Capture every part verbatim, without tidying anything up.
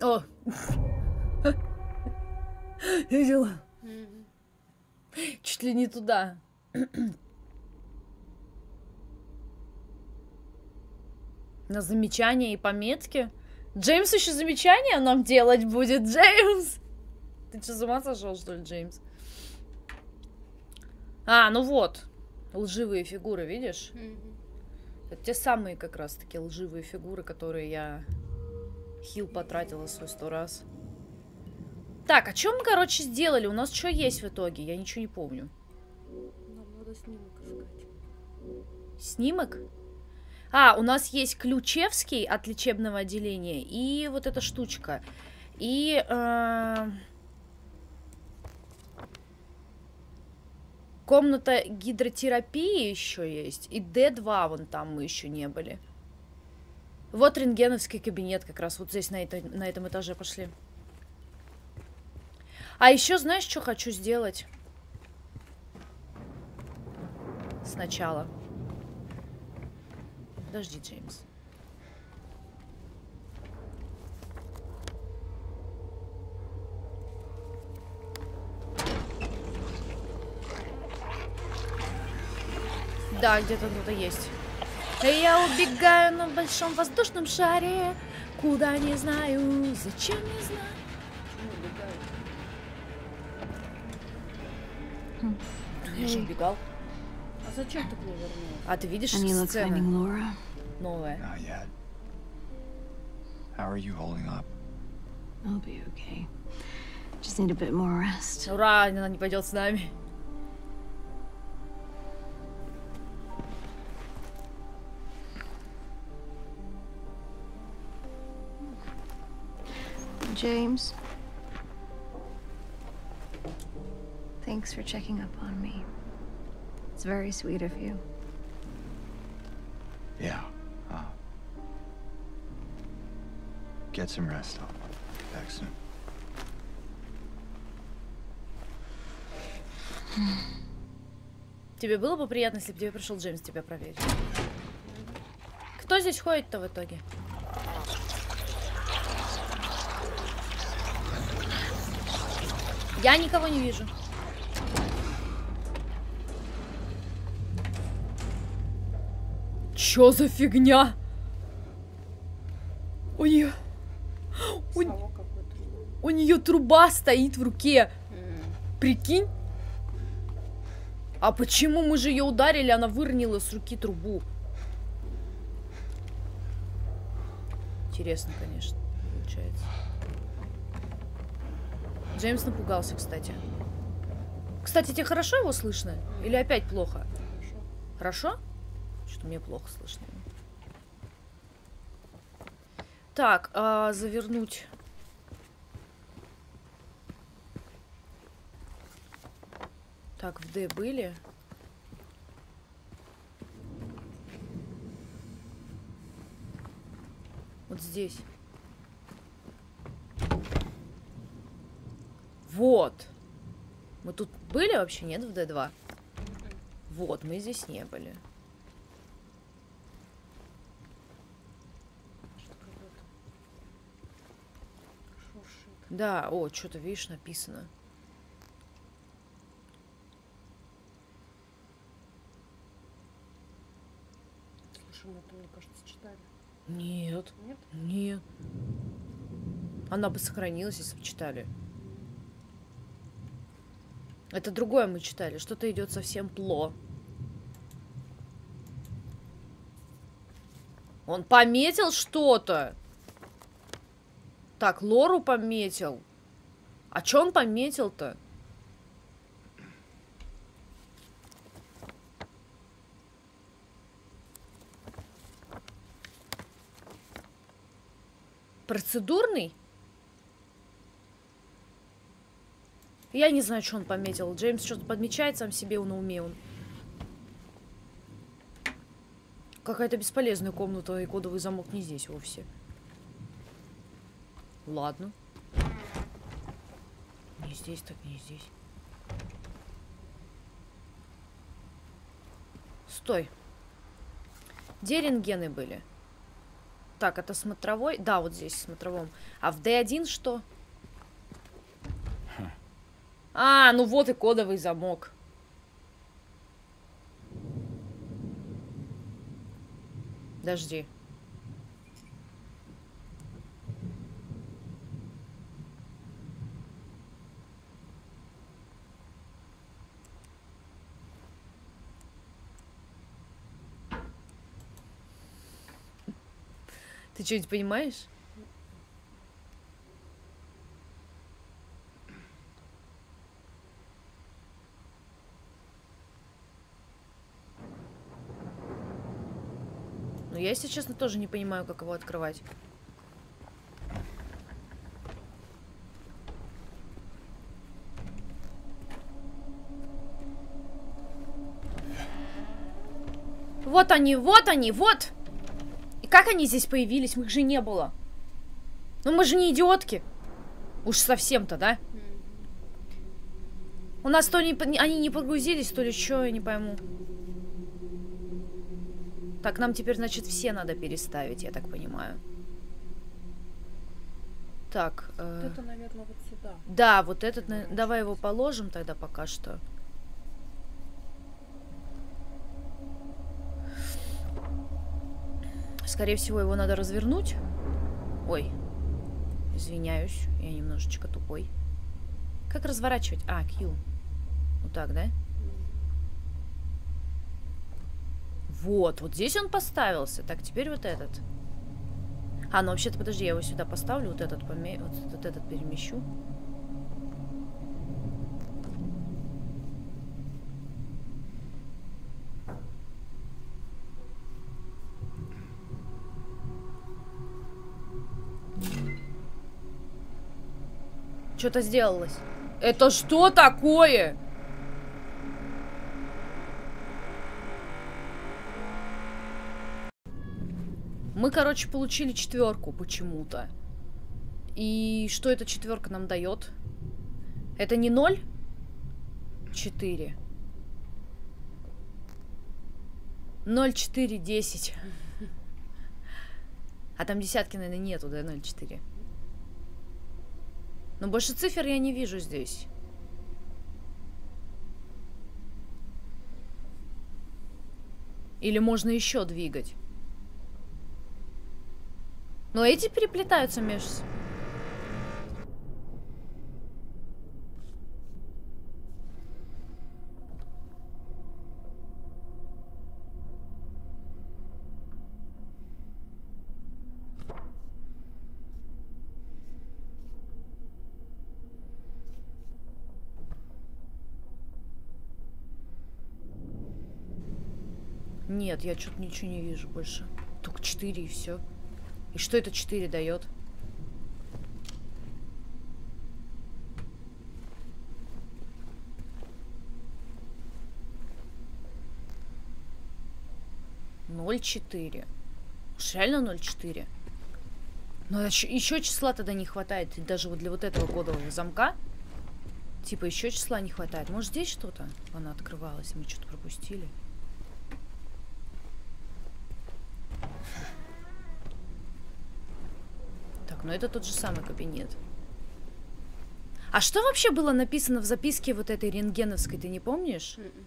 О! Видела? Чуть ли не туда. На замечания и пометки. Джеймс еще замечания нам делать будет, Джеймс! Ты что, с ума сошел, что ли, Джеймс? А, ну вот. Лживые фигуры, видишь? Mm-hmm. Это те самые как раз-таки лживые фигуры, которые я хил потратила свой сто раз. Так, а что мы, короче, сделали? У нас что есть в итоге? Я ничего не помню. Нам надо снимок искать. Снимок? А, у нас есть Ключевский от лечебного отделения и вот эта штучка. И... Э, комната гидротерапии еще есть. И Д два вон там мы еще не были. Вот рентгеновский кабинет как раз вот здесь на, это, на этом этаже. Пошли. А еще знаешь, что хочу сделать? Сначала. Подожди, Джеймс. Да, где-то кто-то есть. Я убегаю на большом воздушном шаре. Куда не знаю, зачем не знаю. Я же убегал. А зачем ты к ней вернулась? А ты видишь сцену? Лора. Новая. Ура, она не пойдет с нами. Джеймс, thanks for checking up on me. It's very sweet of you. Yeah. Uh, get some rest. I'll be back soon. Тебе было бы приятно, если бы тебе пришел Джеймс тебя проверить. Кто здесь ходит-то в итоге? Я никого не вижу. Чё за фигня? У нее, у, у нее труба стоит в руке. Mm. Прикинь? А почему мы же ее ударили? Она выронила с руки трубу. Интересно, конечно, получается. Джеймс напугался, кстати. Кстати, тебе хорошо его слышно? Или опять плохо? Хорошо. Хорошо? Что-то мне плохо слышно. Так, а, завернуть. Так, в Д были. Вот здесь. Вот. Мы тут были вообще? Нет, в Д два. Вот, мы здесь не были. Да, о, что-то, видишь, написано. Слушай, мы это, мне кажется, читали. Нет. Нет? Нет. Она бы сохранилась, если бы читали. Это другое мы читали. Что-то идет совсем плохо. Он пометил что-то. Так, Лору пометил. А чё он пометил-то? Процедурный? Я не знаю, что он пометил. Джеймс что-то подмечает сам себе, он на уме. Он... Какая-то бесполезная комната, и кодовый замок не здесь вовсе. Ладно. Не здесь, так не здесь. Стой. Где рентгены были? Так, это смотровой. Да, вот здесь в смотровом. А в дэ один что? А, ну вот и кодовый замок. Подожди. Ты что-нибудь понимаешь? Ну, я, если честно, тоже не понимаю, как его открывать. Вот они, вот они, вот! Как они здесь появились? Мы их же не было. Ну мы же не идиотки. Уж совсем-то, да? У нас то ли они не погрузились, то ли что, я не пойму. Так, нам теперь, значит, все надо переставить, я так понимаю. Так. Э... Вот это, наверное, вот сюда. Да, вот этот. На... Давай его положим тогда пока что. Скорее всего, его надо развернуть. Ой, извиняюсь, я немножечко тупой. Как разворачивать? А, Q. Вот так, да? Вот, вот здесь он поставился. Так, теперь вот этот. А, ну вообще-то, подожди, я его сюда поставлю, вот этот, поме... вот, вот этот перемещу. Что-то сделалось. Это что такое? Мы, короче, получили четверку почему-то. И что эта четверка нам дает? Это не ноль? Четыре. Ноль, четыре, десять. А там десятки, наверное, нету, да, ноль, четыре. Но больше цифр я не вижу здесь. Или можно еще двигать. Но эти переплетаются между... Нет, я что-то ничего не вижу больше. Только четыре и все. И что это четыре дает? ноль целых четыре. Уж реально ноль целых четыре. Но еще числа тогда не хватает. Даже вот для вот этого кодового замка. Типа еще числа не хватает. Может здесь что-то? Она открывалась, мы что-то пропустили. Но это тот же самый кабинет. А что вообще было написано в записке вот этой рентгеновской, ты не помнишь? Mm-mm.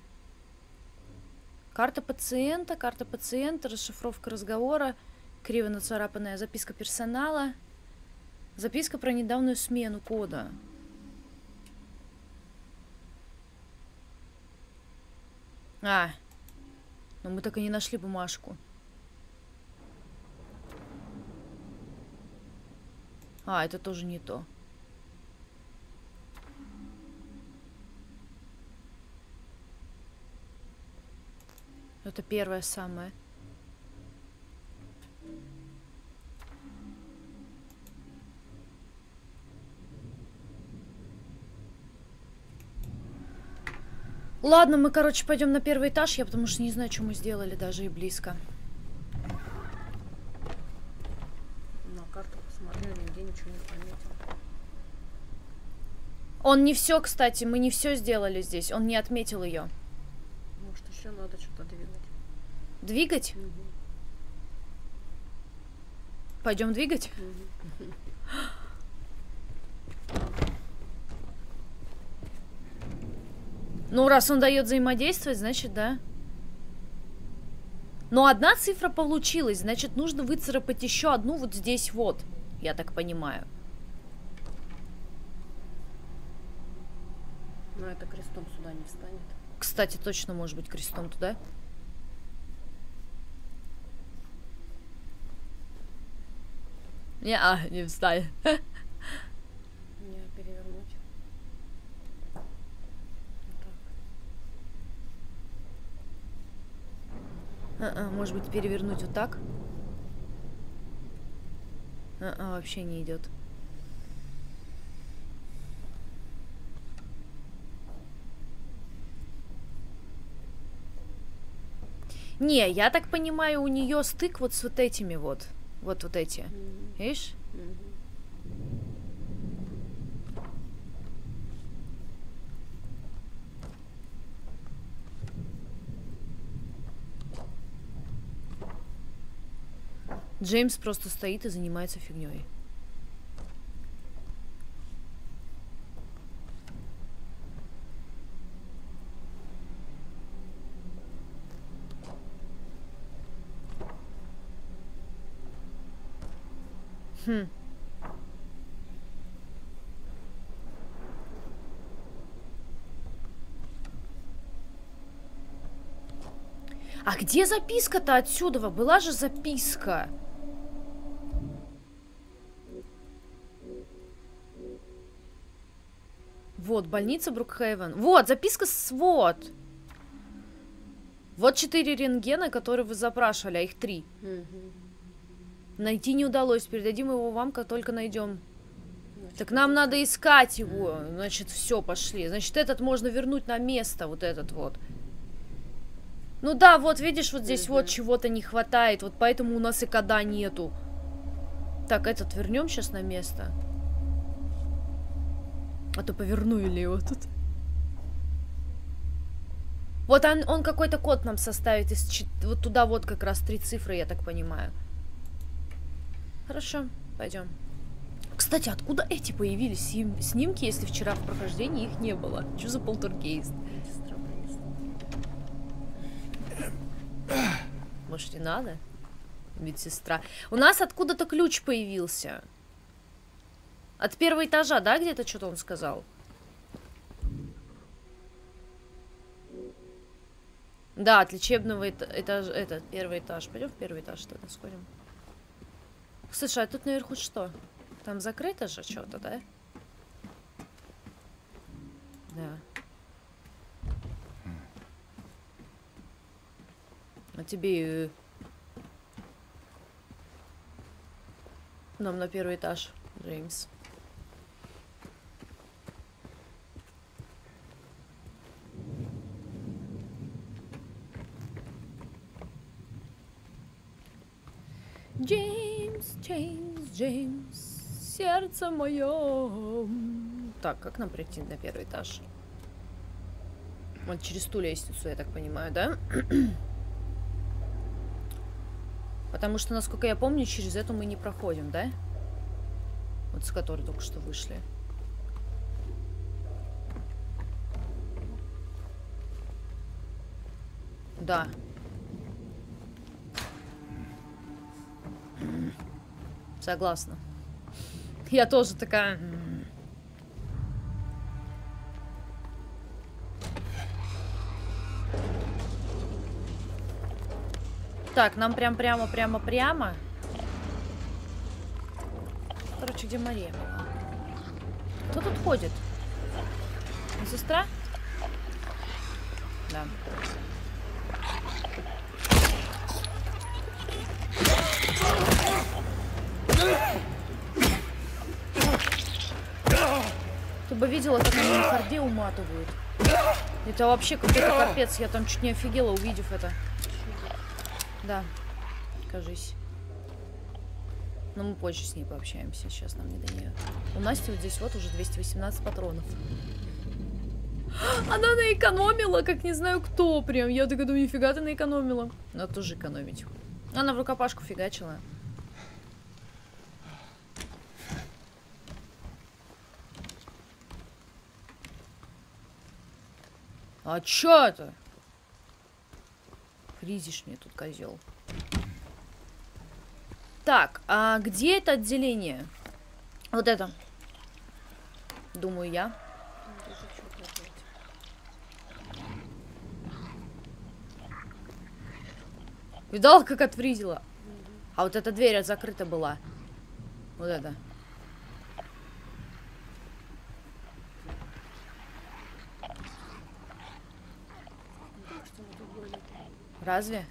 Карта пациента, карта пациента, расшифровка разговора, криво нацарапанная записка персонала, записка про недавнюю смену кода. А, но мы так и не нашли бумажку. А, это тоже не то. Это первое самое. Ладно, мы, короче, пойдем на первый этаж. Я потому что не знаю, что мы сделали даже и близко. Ничего не пометил. Он не все, кстати, мы не все сделали здесь. Он не отметил ее. Может, еще надо что-то двигать. Двигать? Угу. Пойдем двигать? Ну, раз он дает взаимодействовать, значит, да. Но одна цифра получилась, значит, нужно выцарапать еще одну вот здесь вот, я так понимаю. Но это крестом сюда не встанет. Кстати, точно может быть крестом туда. Не-а, не встань. Не, перевернуть. Вот так. А-а, может быть, перевернуть вот так? А-а, вообще не идет. Не, я так понимаю, у нее стык вот с вот этими вот. Вот вот эти. Mm-hmm. Видишь? Mm-hmm. Джеймс просто стоит и занимается фигней. Хм. А где записка-то отсюда? Была же записка. Вот, больница Брукхейвен. Вот, записка свот. Вот четыре рентгена, которые вы запрашивали, а их три. Найти не удалось. Передадим его вам, как только найдем. Значит, так нам надо искать его. Значит, все, пошли. Значит, этот можно вернуть на место, вот этот вот. Ну да, вот, видишь, вот здесь вот чего-то не хватает. Вот поэтому у нас и кода нету. Так, этот вернем сейчас на место. А то повернули его тут. Вот он, он какой-то код нам составит. Из чет... Вот туда вот как раз три цифры, я так понимаю. Хорошо, пойдем. Кстати, откуда эти появились снимки, если вчера в прохождении их не было? Что за полтергейст? Может, и надо? Медсестра. У нас откуда-то ключ появился. От первого этажа, да, где-то что-то он сказал? Да, от лечебного этажа. Это первый этаж. Пойдем в первый этаж, что-то сходим. Слушай, а тут наверху что? Там закрыто же что-то, да? Да. А тебе... Нам на первый этаж, Джеймс. Джеймс. Джеймс, Джеймс, сердце мое. Так, как нам прийти на первый этаж? Вот через ту лестницу, я так понимаю, да? Потому что, насколько я помню, через эту мы не проходим, да? Вот с которой только что вышли. Да. Согласна. Я тоже такая... Так, нам прям прямо-прямо-прямо. Короче, где Мария? Кто тут ходит? Сестра? Да. Ты бы видела, как они на харде уматывают. Это вообще какой-то капец. Я там чуть не офигела, увидев это. Да, кажись. Но мы позже с ней пообщаемся. Сейчас нам не до нее. У Насти вот здесь вот уже двести восемнадцать патронов. Она наэкономила, как не знаю кто прям. Я так думаю, нифига ты наэкономила. Надо тоже экономить. Она в рукопашку фигачила. А чё это? Кризишь мне тут, козел. Так, а где это отделение? Вот это. Думаю я. Видал, как отфризила? А вот эта дверь закрыта была. Вот это. Разве?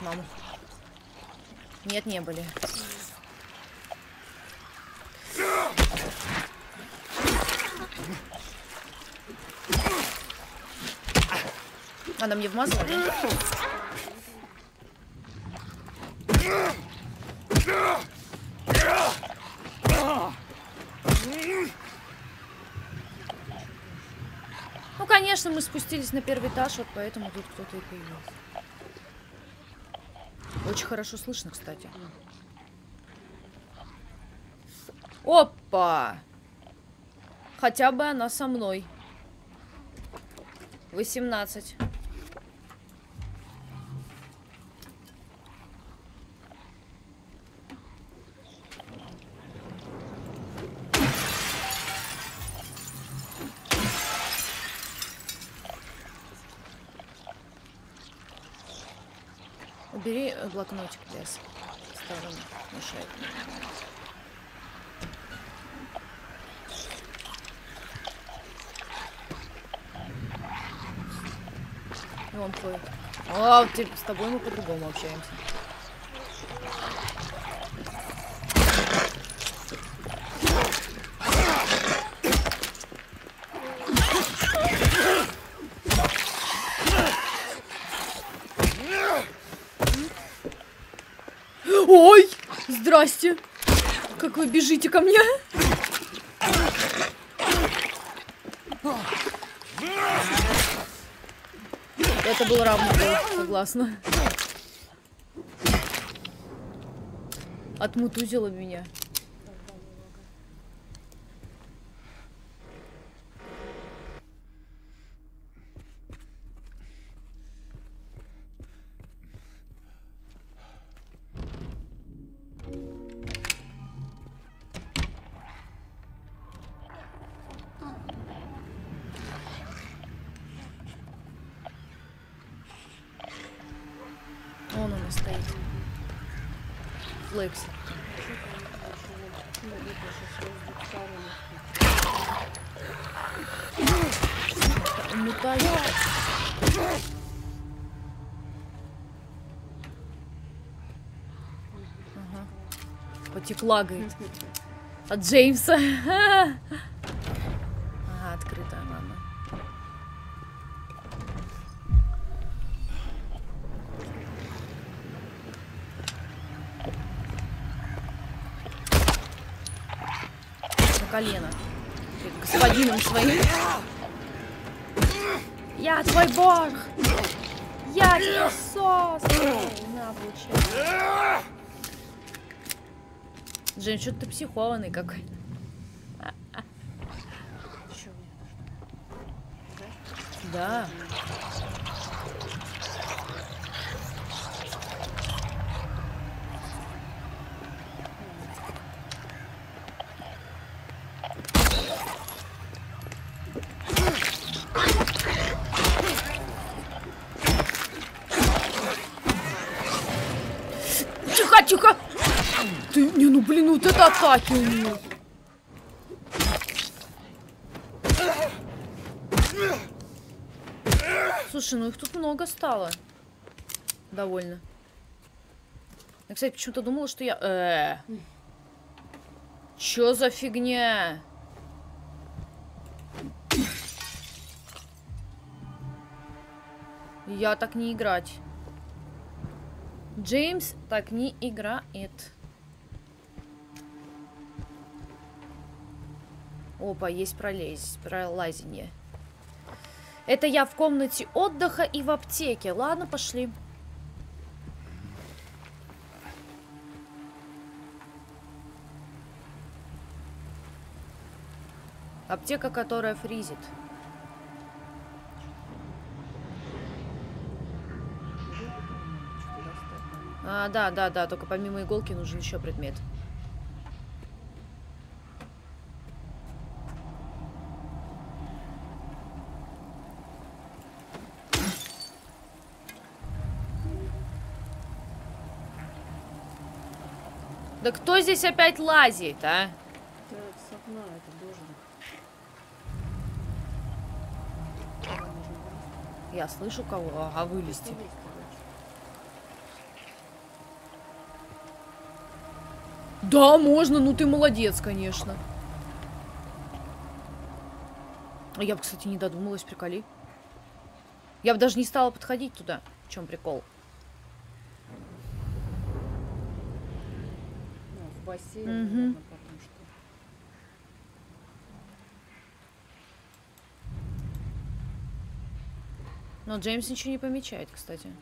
Мама. Нет, не были. Она мне вмазала. Ну, конечно, мы спустились на первый этаж, вот поэтому тут кто-то и появился. Очень хорошо слышно, кстати. Опа! Хотя бы она со мной. восемнадцать. Убери блокнотик для стороны, мешает. И он ходит. А, вот с тобой мы по-другому общаемся. Ой, здрасте. Как вы бежите ко мне? Это был равный бой, согласна. Отмутузила меня. Потек лагает от Джеймса. Ага, открытая мама. На колено. Перед господином своим. Я твой бог! Я тебе сос! На, получай. Джеймс, что ты психованный какой-то. Да. Тихо-тихо! Ты, не, ну блин, вот это атаки у нее. Слушай, ну их тут много стало. Довольно. Я, кстати, почему-то думала, что я... Э -э -э. Чё за фигня? Я так не играть. Джеймс так не играет. Опа, есть пролез, пролазенье. Это я в комнате отдыха и в аптеке. Ладно, пошли. Аптека, которая фризит. А, да, да, да, только помимо иголки нужен еще предмет. Да кто здесь опять лазит, а? Да, это с окна, это должен. Я слышу кого? Ага, вылезти. Да, можно, ну ты молодец, конечно. Я бы, кстати, не додумалась, приколи. Я бы даже не стала подходить туда. В чем прикол? Бассейн, угу. Наверное, потому что... Но Джеймс ничего не помечает, кстати.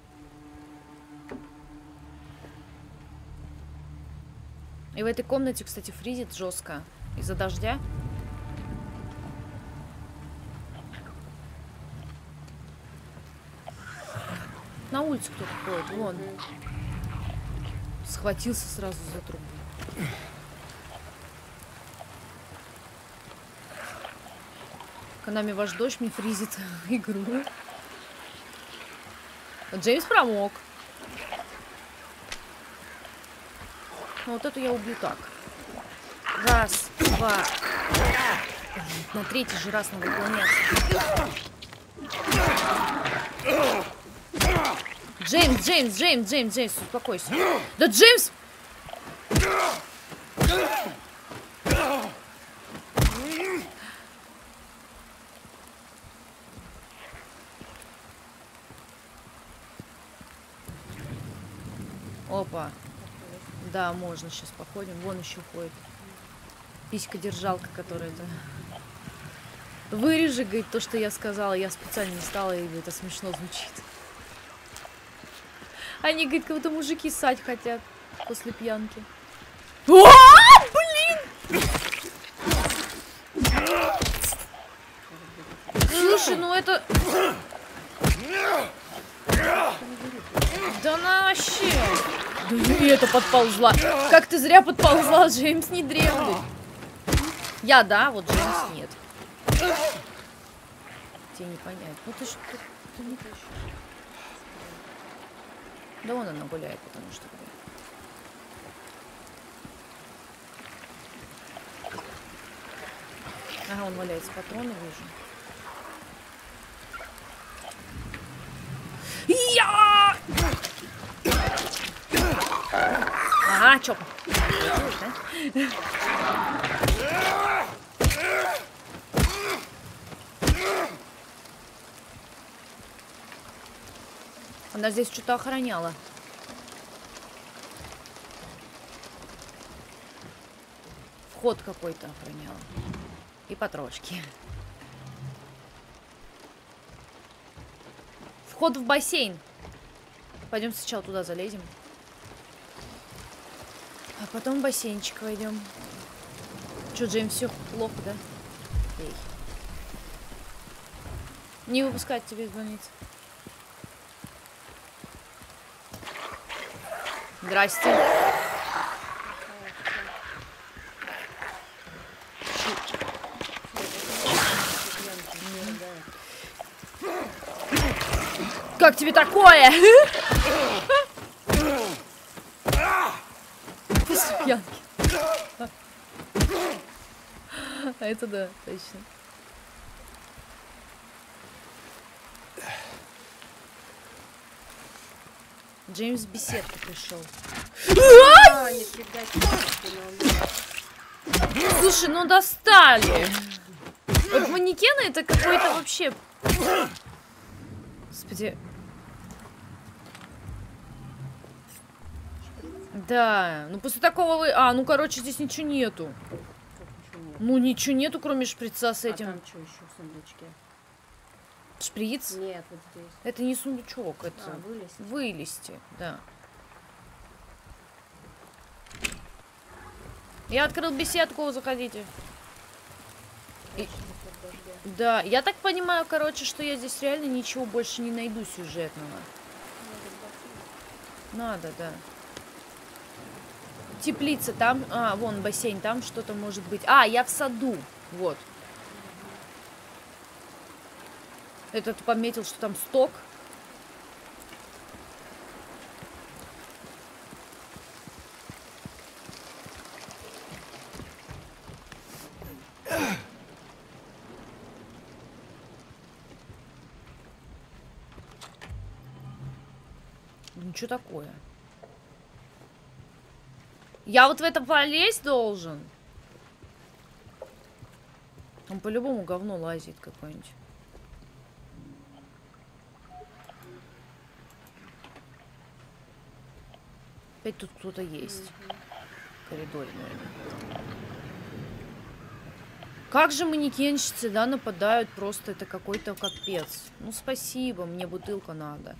И в этой комнате, кстати, фризит жестко из-за дождя. На улицу кто-то ходит, вон. Схватился сразу за трубу. Канами ваш дождь мне фризит игру. Джеймс промок. Вот эту я убью так. Раз, два. На третий же раз надо выполняться. Джеймс, Джеймс, Джеймс, Джеймс, Джеймс, успокойся. Да Джеймс! Опа. Да, можно сейчас походим. Вон еще ходит. Писька-держалка, которая это... Вырежи, говорит, то, что я сказала. Я специально не стала, и это смешно звучит. Они, говорит, как будто мужики ссать хотят после пьянки. А-а-а, блин! Слушай, ну это... Да на вообще... Да и это подползла. Как ты зря подползла, Джеймс не древний. Я, да, вот Джеймс нет. Тебе не понять. Ну ты что, ты не тащишь. Да вон она гуляет, потому что... Ага, он валяется, патроны вижу. Я! Ага, чоп. Она здесь что-то охраняла. Вход какой-то охраняла. И потрошки. Вход в бассейн. Пойдем сначала туда залезем. А потом в бассейнчик войдем. Че, Джеймс, все плохо, да? Эй. Не выпускать тебе из больницы. Здрасте. Как тебе такое? После пьянки. А это да, точно. Джеймс в беседку пришел. Слушай, ну достали. Вот манекены это какой-то вообще... Господи... Да, ну после такого вы... А, ну короче, здесь ничего нету. Как, ничего нет? Ну ничего нету, кроме шприца с этим. А там что еще в сундучке? Шприц? Нет, вот здесь. Это не сундучок, это... А, вылезти. Вылезти, да. Я открыл беседку, заходите. И... Да, я так понимаю, короче, что я здесь реально ничего больше не найду сюжетного. Надо, да. Теплица там, а, вон бассейн, там что-то может быть. А, я в саду, вот. Этот пометил, что там сток. Ну, что такое? Я вот в это полезть должен? Он по-любому говно лазит какое-нибудь. Опять тут кто-то есть. В коридоре, наверное. Как же манекенщицы, да, нападают. Просто это какой-то капец. Ну, спасибо, мне бутылка надо.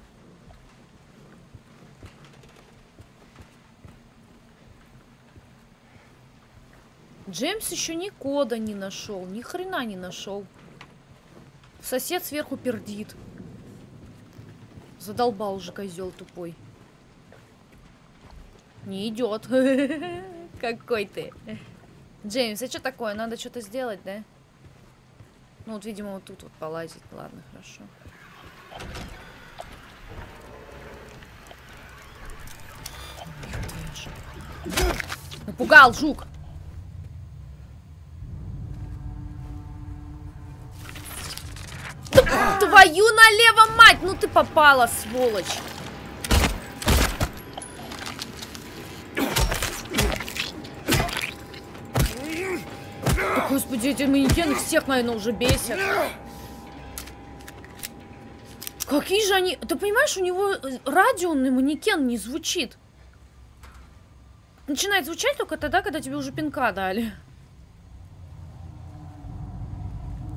Джеймс еще ни кода не нашел, ни хрена не нашел. Сосед сверху пердит. Задолбал уже козел тупой. Не идет. Какой ты. Джеймс, а что такое? Надо что-то сделать, да? Ну вот, видимо, вот тут вот полазить. Ладно, хорошо. Напугал, жук! Твою налево, мать! Ну ты попала, сволочь! Господи, эти манекены всех, наверное, уже бесят. Какие же они... Ты понимаешь, у него радионный манекен не звучит. Начинает звучать только тогда, когда тебе уже пинка дали.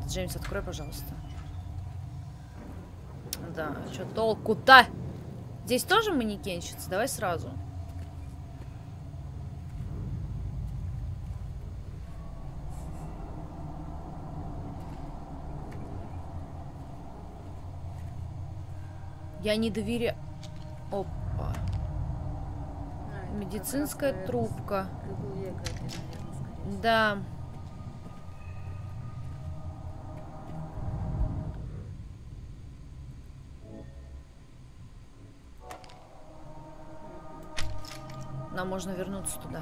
Джеймс, открой, пожалуйста. Да, что толку-то? Здесь тоже манекенщица? Давай сразу. Я не доверяю... Опа. Медицинская трубка. Да. Нам можно вернуться туда.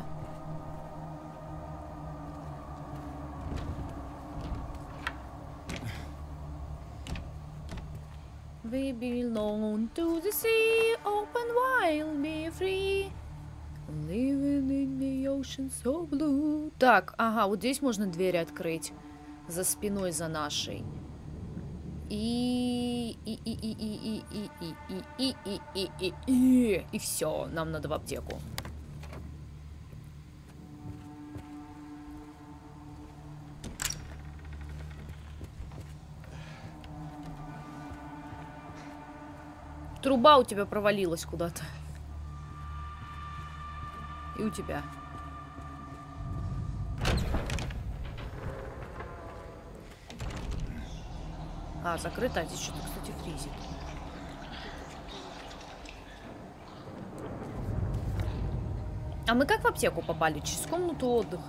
We belong to the sea, open wild, be free, living in the ocean so blue. Так, ага, вот здесь можно двери открыть. За спиной, за нашей. И... И... И... И... И... И... И... И... И... И... И... И все, нам надо в аптеку. Труба у тебя провалилась куда-то. И у тебя. А, закрыто. А здесь что-то, кстати, фризит. А мы как в аптеку попали? Через комнату отдыха.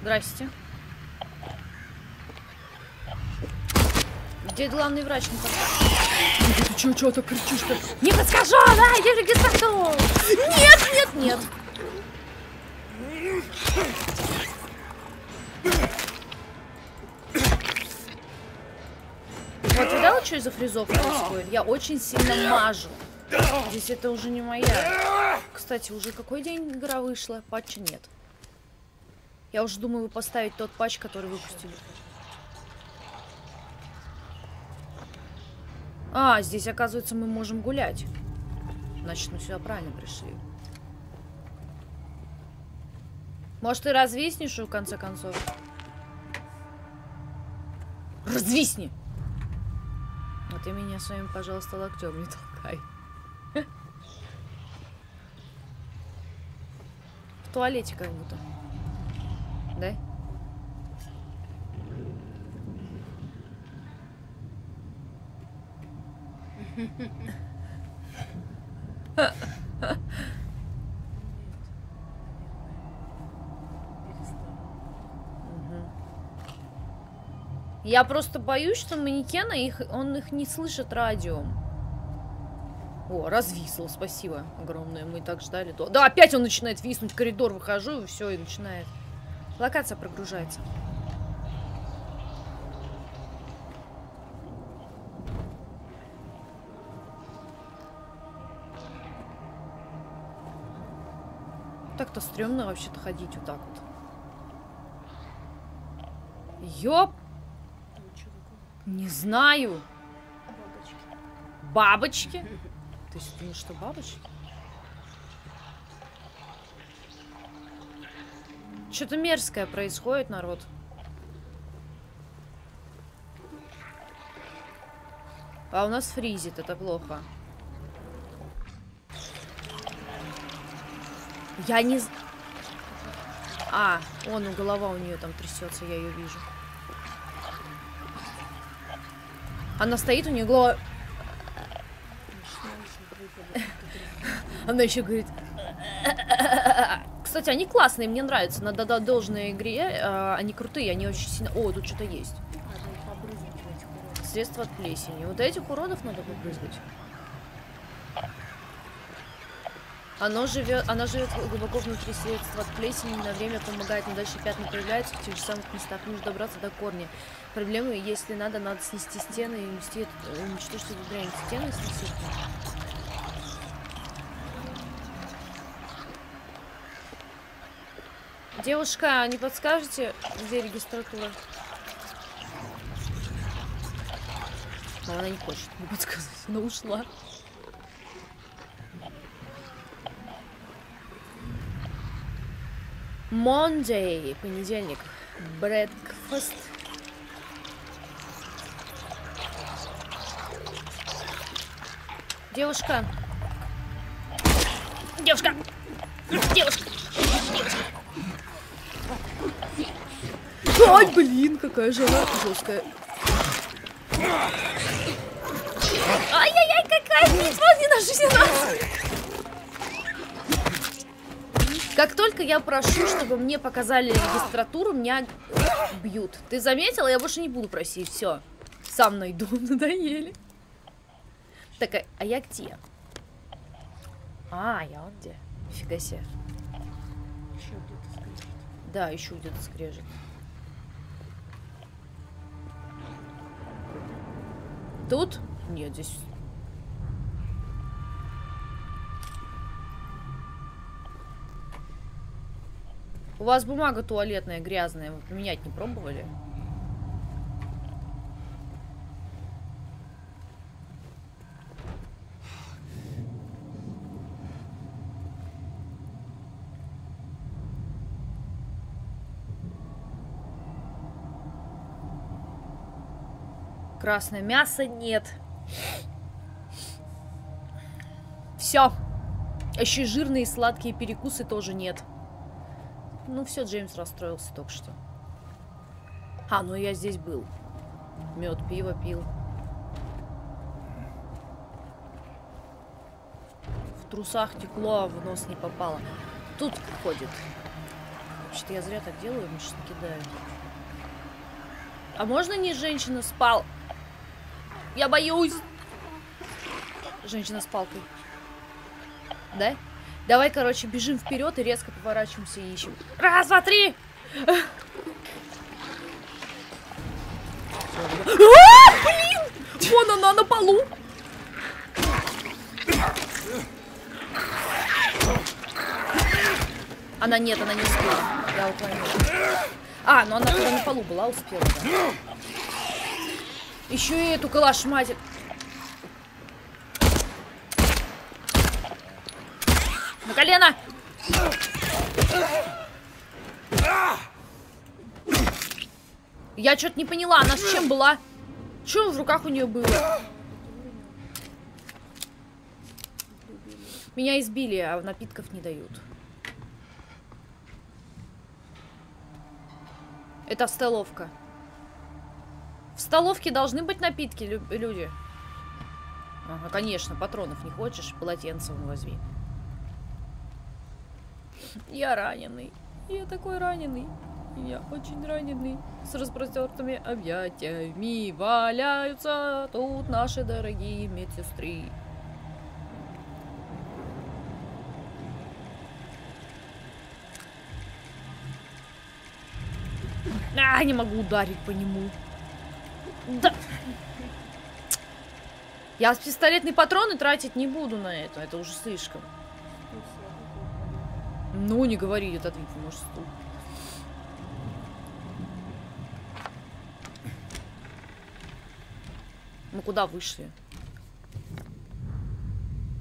Здрасте. Где главный врач? Не подскажешь. Ты чё, чё так кричишь-то? Не подскажу, да? Я же гестапо. Нет, нет, нет. Вот видала, что из-за фризов происходит? Я очень сильно мажу. Здесь это уже не моя. Кстати, уже какой день игра вышла? Патча нет. Я уже думаю поставить тот патч, который выпустили. А, здесь, оказывается, мы можем гулять. Значит, мы сюда правильно пришли. Может, ты развиснешь ее, в конце концов? Развисни! А ты меня своим, пожалуйста, локтем не толкай. В туалете как будто. Да? Я просто боюсь, что манекены, их, он их не слышит радиом. О, развисло, спасибо огромное, мы так ждали. Да, опять он начинает виснуть, в коридор выхожу, и все, и начинает. Локация прогружается. Так-то стрёмно вообще-то ходить вот так вот. Ёп! Не знаю. Бабочки. Бабочки? Ты думаешь, что бабочки? Что-то мерзкое происходит, народ. А у нас фризит, это плохо. Я не... А, он, у голова у нее там трясется, я ее вижу. Она стоит, у нее голова... Она еще говорит... Кстати, они классные, мне нравятся. Надо дать должное игре, они крутые, они очень сильно... О, тут что-то есть. Средство от плесени. Вот этих уродов надо побрызгать. Оно живет, она живет глубоко внутри средства от плесени, на время помогает, но дальше пятна появляются в тех же самых местах. Нужно добраться до корня. Проблемы, если надо, надо снести стены и унести, уничтожить эту дрянь. Стены снесут. Девушка, не подскажете, где регистратура? Но она не хочет мне подсказать, она ушла. Monday, понедельник. Breakfast. Девушка. Девушка. Девушка. Девушка. Ай, блин, какая же она жесткая. Ай-яй-яй, какая битва не на жизнь. Как только я прошу, чтобы мне показали регистратуру, меня бьют. Ты заметила? Я больше не буду просить. Все. Сам найду. Надоели. Так, а, а я где? А, я вот где. Нифига себе. Еще где-то скрежет. Да, еще где-то скрежет. Тут? Нет, здесь... У вас бумага туалетная, грязная. Вы поменять не пробовали? Красное мясо нет. Все. Еще жирные сладкие перекусы тоже нет. Ну все, Джеймс расстроился только что. А, ну я здесь был. Мед, пиво пил. В трусах текло, а в нос не попало. Тут ходит. Вообще-то я зря так делаю, мне что-то кидаю. А можно не женщина с пал? Я боюсь. Женщина с палкой. Да? Давай, короче, бежим вперед и резко поворачиваемся и ищем. Раз, два, три! Блин! Вон она на полу! Она нет, она не успела. Я уклонилась. А, ну она когда на полу была, успела. Да. Еще и эту калашматит. На колено! Я что-то не поняла, она с чем была? Что в руках у нее было? Меня избили, а напитков не дают. Это столовка. В столовке должны быть напитки, люди. Ага, конечно, патронов не хочешь, полотенцем возьми. Я раненый. Я такой раненый. Я очень раненый. С распростертыми объятиями валяются тут наши дорогие медсестры. А, не могу ударить по нему. Да. Я пистолетные патроны тратить не буду на это. Это уже слишком. Ну, не говори, этот вид, может, стул. Мы куда вышли?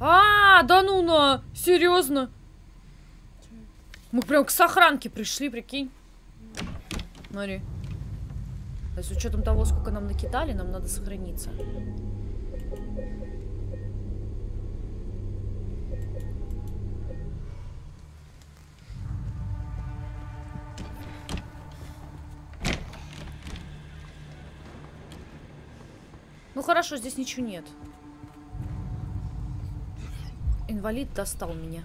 А, да ну на! Серьезно? Мы прям к сохранке пришли, прикинь. Смотри. А с учетом того, сколько нам накидали, нам надо сохраниться. Ну хорошо, здесь ничего нет. Инвалид достал меня.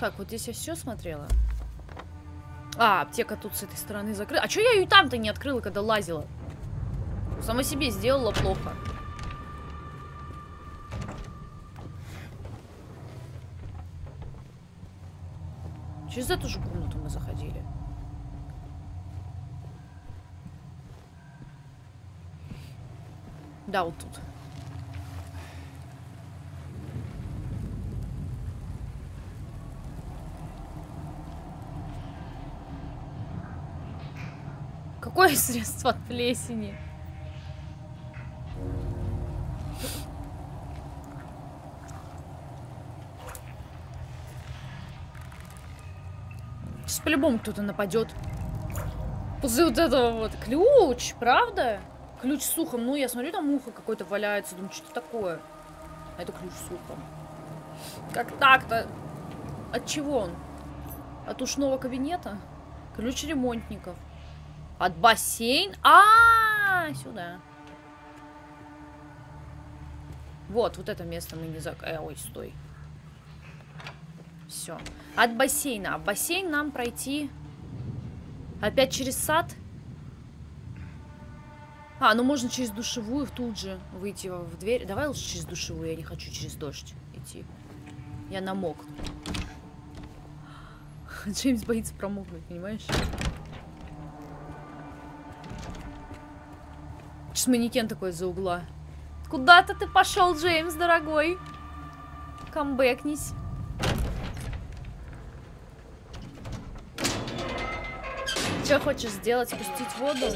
Так, вот здесь я все смотрела. А, аптека тут с этой стороны закрыта. А что я ее там-то не открыла, когда лазила? Сама себе сделала плохо. Через эту же комнату мы заходили. Да, вот тут. Какое средство от плесени? По-любому кто-то нападет. После вот этого вот. Ключ, правда? Ключ с ухом. Ну, я смотрю, там ухо какое-то валяется. Думаю, что такое? А это ключ с ухом. Как так-то? От чего он? От ушного кабинета? Ключ ремонтников. От бассейн? А-а-а! Сюда. Вот, вот это место мы не зак... Э, ой, стой. Все. От бассейна. А в бассейн нам пройти опять через сад. А, ну можно через душевую тут же выйти в дверь. Давай лучше через душевую. Я не хочу через дождь идти. Я намок. Джеймс боится промокнуть, понимаешь? Сейчас манекен такой из-за угла. Куда-то ты пошел, Джеймс, дорогой. Камбэкнись. Что хочешь сделать? Пустить воду?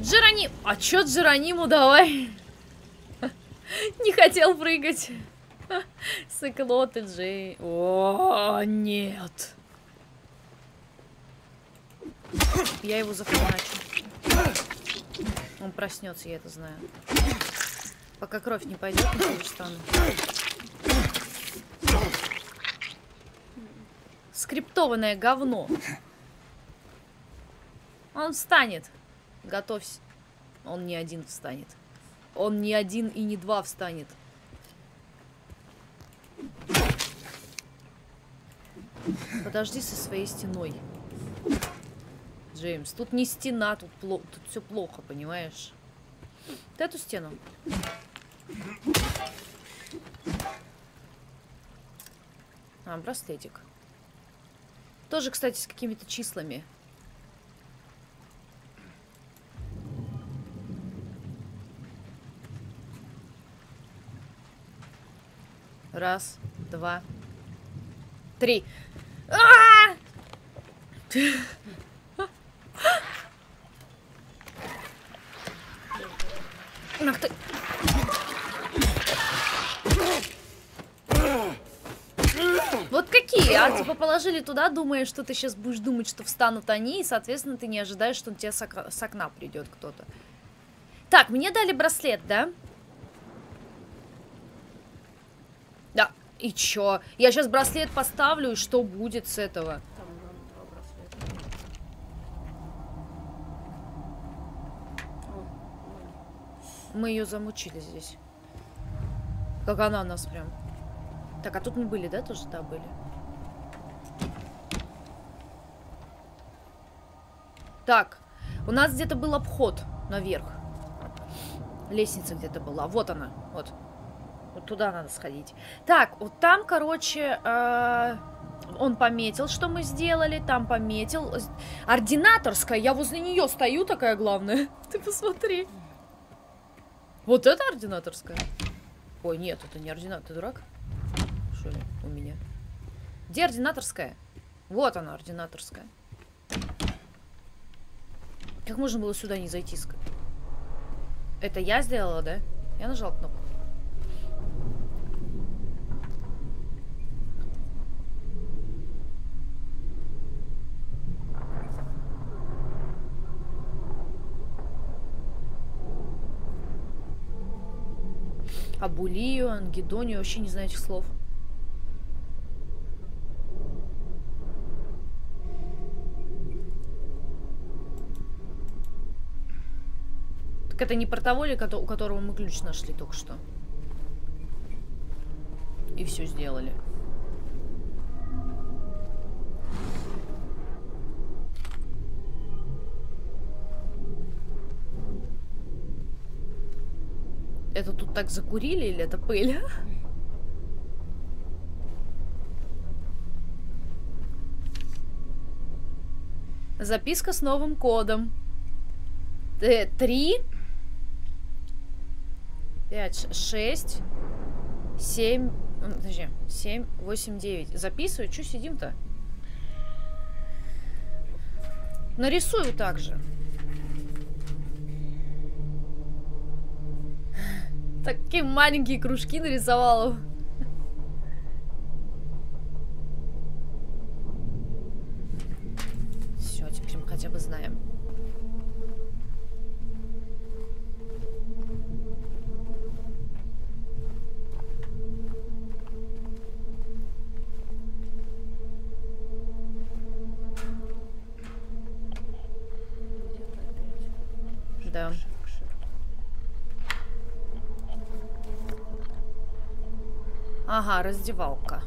Джероним! А чё Джерониму давай? Не хотел прыгать. Сыклоты, Джей. О, нет. Я его захвачу. Он проснется, я это знаю. Пока кровь не пойдет, я не встану. Скриптованное говно. Он встанет. Готовься. Он не один встанет. Он не один и не два встанет. Подожди со своей стеной. Джеймс, тут не стена, тут, пло... тут все плохо, понимаешь? Ты эту стену. А, браслетик. Тоже, кстати, с какими-то числами. Раз, два, три. Ах ты. Вот какие? А типа положили туда, думая, что ты сейчас будешь думать, что встанут они, и, соответственно, ты не ожидаешь, что на тебя с окна придет кто-то. Так, мне дали браслет, да? Да. И чё? Я сейчас браслет поставлю, и что будет с этого? Мы ее замучили здесь. Как она у нас прям. Так, а тут мы были, да, тоже? Да, были. Так, у нас где-то был обход наверх. Лестница где-то была. Вот она, вот. Вот туда надо сходить. Так, вот там, короче, э-э он пометил, что мы сделали. Там пометил. Ординаторская, я возле нее стою, такая главная. Ты посмотри. Вот это ординаторская? Ой, нет, это не ординатор. Ты дурак? У меня. Где ординаторская? Вот она, ординаторская. Как можно было сюда не зайти? Это я сделала, да? Я нажала кнопку. Абулию, Ангедонию, вообще не знаю этих слов. Это не про того ли, у которого мы ключ нашли только что. И все сделали. Это тут так закурили или это пыль? Записка с новым кодом. Три... пять, шесть, семь, подожди, семь, восемь, девять. Записываю, что сидим-то? Нарисую также. Такие маленькие кружки нарисовала. Все, теперь мы хотя бы знаем. Да. Ага, раздевалка.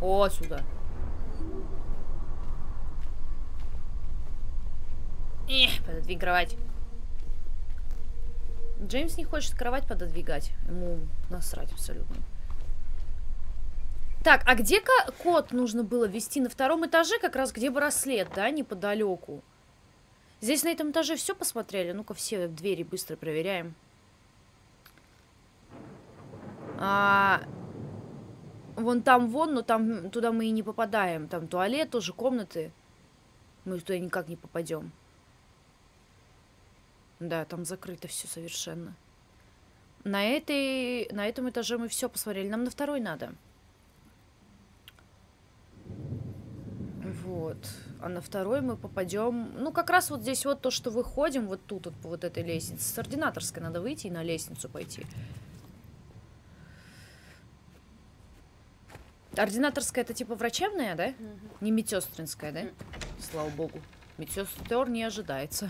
О, сюда. Эх, пододвиг кровать. Джеймс не хочет кровать пододвигать. Ему насрать абсолютно. Так, а где код нужно было ввести? На втором этаже, как раз где браслет, да, неподалеку. Здесь на этом этаже все посмотрели? Ну-ка, все двери быстро проверяем. А, вон там, вон, но там туда мы и не попадаем. Там туалет, тоже комнаты. Мы туда никак не попадем. Да, там закрыто все совершенно. На, этой, на этом этаже мы все посмотрели. Нам на второй надо. Вот. А на второй мы попадем. Ну, как раз вот здесь вот то, что выходим, вот тут, вот по вот этой лестнице. С ординаторской надо выйти и на лестницу пойти. Ординаторская это типа врачебная, да? Mm-hmm. Не медсестринская, да? Mm-hmm. Слава богу. Медсестер не ожидается.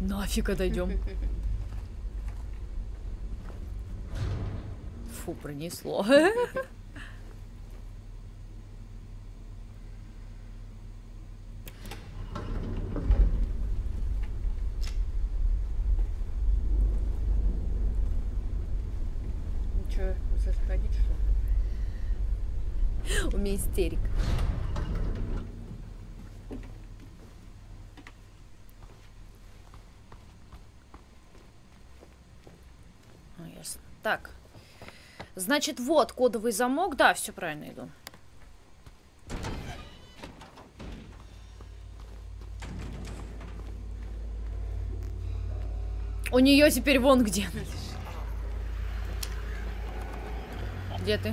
Нафиг отойдем. Фу, пронесло. У меня истерик. А, ясно. Так. Значит, вот кодовый замок. Да, все правильно иду. У нее теперь вон где. Где ты?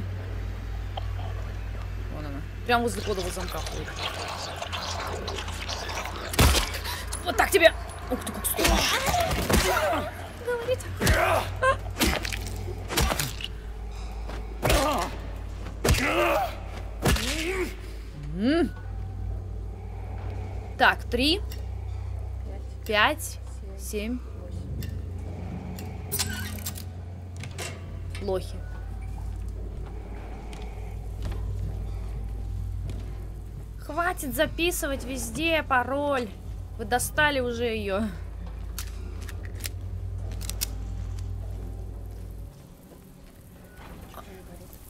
Прям возле кодового замка. Вот так тебе! Ух ты, как страшно! Говорит. Так, три. Пять. Семь. Лохи. Хватит записывать везде пароль. Вы достали уже ее.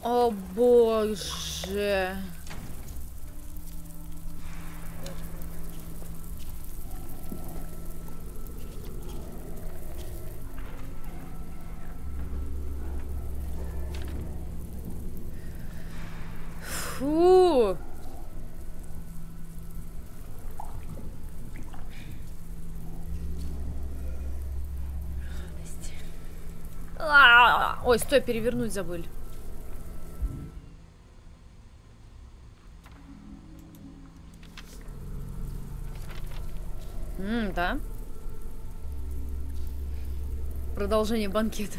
О боже. Фу. Ой, стой, перевернуть забыли. Ммм, да. Продолжение банкета.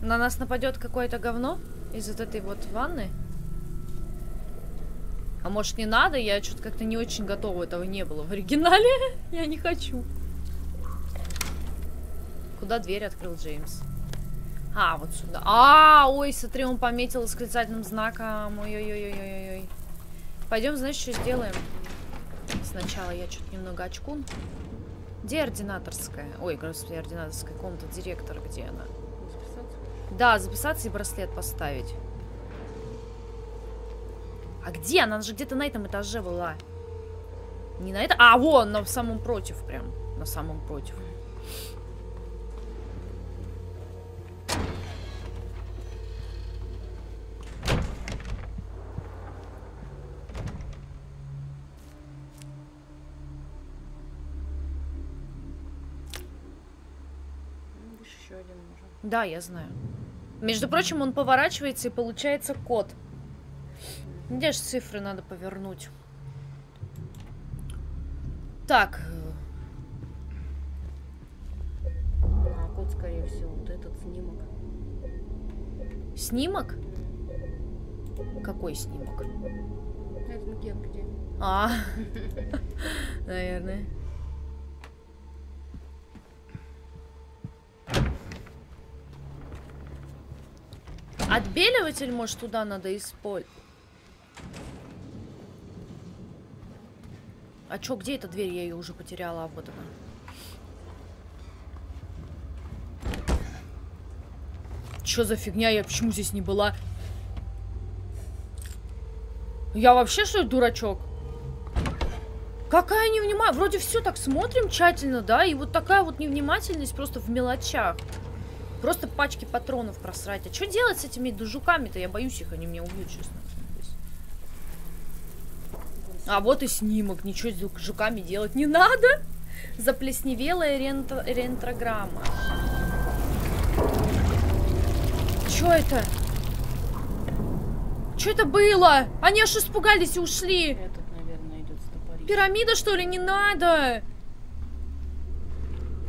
На нас нападет какое-то говно из вот этой вот ванны. А может, не надо? Я что-то как-то не очень готова. Этого не было в оригинале. Я не хочу. Куда дверь открыл Джеймс? А, вот сюда. А, ой, смотри, он пометил восклицательным знаком. Ой-ой-ой-ой-ой-ой. Пойдем, знаешь, что сделаем? Сначала я что-то немного очкун. Где ординаторская? Ой, господи, ординаторская комната. Директор, где она? Записаться? Да, записаться и браслет поставить. А где? Она же где-то на этом этаже была. Не на этом. А, вон, на самом против прям. На самом против. Еще один нужен. Да, я знаю. Между прочим, он поворачивается и получается код. Где же цифры надо повернуть? Так. А код, скорее всего, вот этот снимок. Снимок? Какой снимок? Это макет где? А, наверное. Отбеливатель, может, туда надо использовать? А чё, где эта дверь? Я ее уже потеряла, а вот она. Чё за фигня? Я почему здесь не была? Я вообще, что ли, дурачок? Какая невнимательность? Вроде все так смотрим тщательно, да? И вот такая вот невнимательность просто в мелочах. Просто пачки патронов просрать. А что делать с этими жуками-то? Я боюсь их, они меня убьют, честно. А вот и снимок. Ничего с жуками делать не надо. Заплесневелая рентро... рентрограмма. Чё это? Чё это было? Они аж испугались и ушли. Этот, наверное, идет стопорить. Пирамида, что ли? Не надо.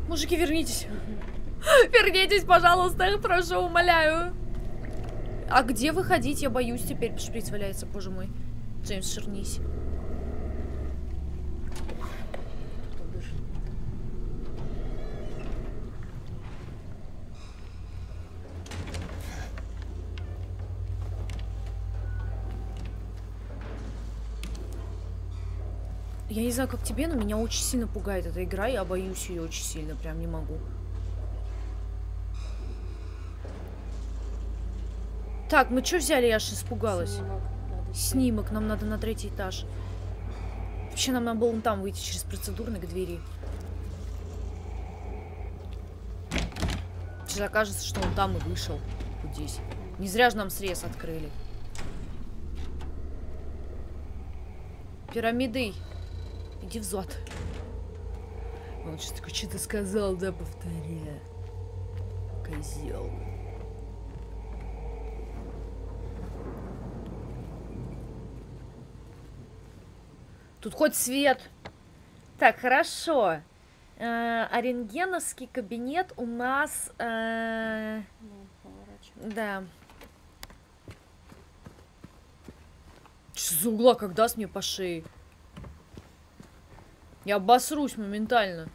Мужики, вернитесь. Вернитесь, пожалуйста. Прошу, умоляю. А где выходить? Я боюсь теперь. Шприц валяется, боже мой. Джеймс, ширнись. Я не знаю, как тебе, но меня очень сильно пугает эта игра. Я боюсь ее очень сильно. Прям не могу. Так, мы что взяли? Я аж испугалась. Снимок, Снимок. Нам надо на третий этаж. Вообще, нам надо было там выйти через процедурный к двери. Сейчас окажется, что он там и вышел. Вот здесь. Не зря же нам срез открыли. Пирамиды. Иди в зот. Он сейчас такой, что-то сказал, да, повторяя. Козел. Тут хоть свет. Так, хорошо. Э, а рентгеновский кабинет у нас... Э, да. Что за угла, как даст мне по шее? Я обосрусь моментально.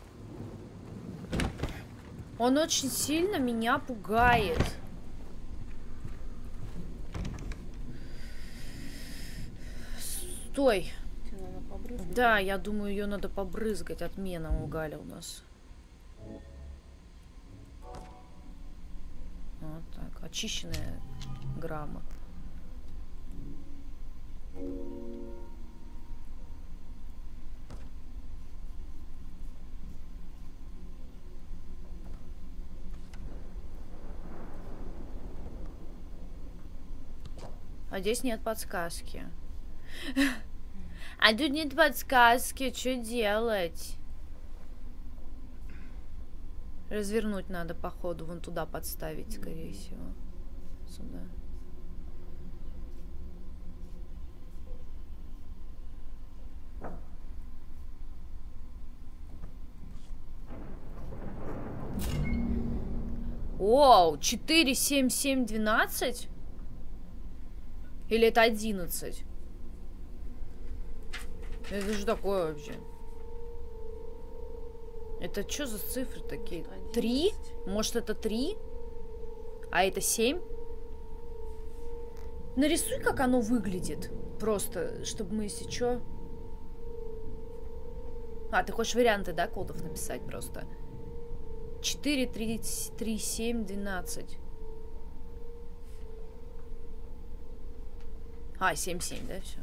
Он очень сильно меня пугает. Стой. Да, я думаю, ее надо побрызгать. Отмена у Гали у нас. Вот так. Очищенная грамма. А здесь нет подсказки. А тут нет подсказки, что делать? Развернуть надо, походу, вон туда подставить, скорее всего. Сюда. Оу, четыре, семь, семь, двенадцать? Или это одиннадцать? Это же такое вообще. Это что за цифры такие? три? Может, это три? А это семь? Нарисуй, как оно выглядит. Просто, чтобы мы, если что... А, ты хочешь варианты, да, кодов написать просто? четыре, три, три, семь, двенадцать. А, семь, семь, да, все.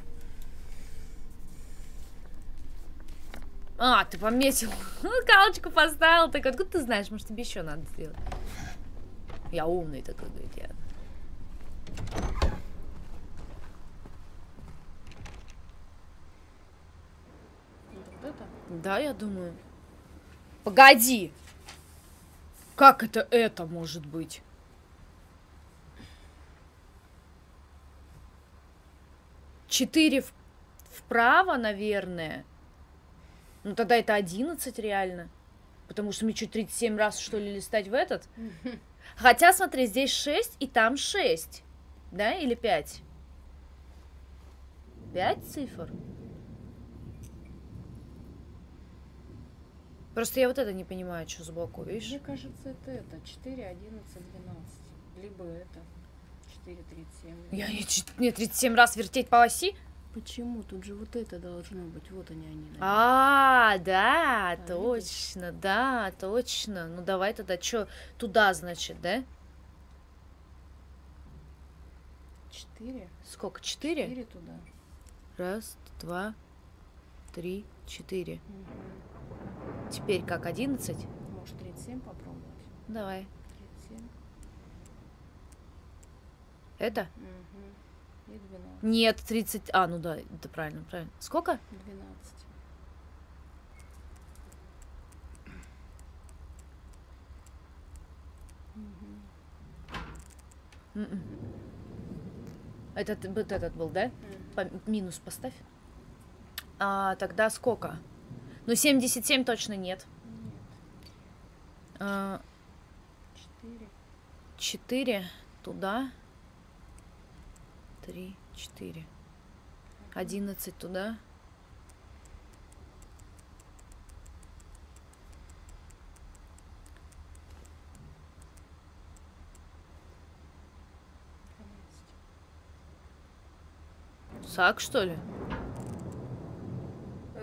А, ты пометил. Ну, галочку поставил. Так откуда ты знаешь? Может, тебе еще надо сделать? Я умный такой, говорит, я. Вот это? Да, я думаю. Погоди! Как это это может быть? четыре вправо, наверное. Ну, тогда это одиннадцать реально. Потому что мне чуть тридцать семь раз, что ли, листать в этот. Хотя, смотри, здесь шесть и там шесть. Да, или пять? пять цифр. Просто я вот это не понимаю, что сбоку, видишь? Мне кажется, это это. четыре, одиннадцать, двенадцать. Либо это. четыре, тридцать семь. Я не, не тридцать семь раз вертеть по оси? Почему? Тут же вот это должно быть. Вот они, они. Наверное. А, да, а, точно, видишь? Да, точно. Ну, давай тогда, что, туда, значит, да? Четыре. Сколько, четыре? Четыре туда. Раз, два, три, четыре. Угу. Теперь как, одиннадцать? Может, тридцать семь попробовать? Давай. тридцать семь. Это? Угу. двенадцать. Нет, тридцать... А, ну да, это правильно, правильно. Сколько? двенадцать. Угу. Этот, вот этот был, да? Угу. По, минус поставь. А, тогда сколько? Ну, семьдесят семь точно нет. Нет. А, четыре. четыре туда. Три, четыре. Одиннадцать туда. Сак, что ли?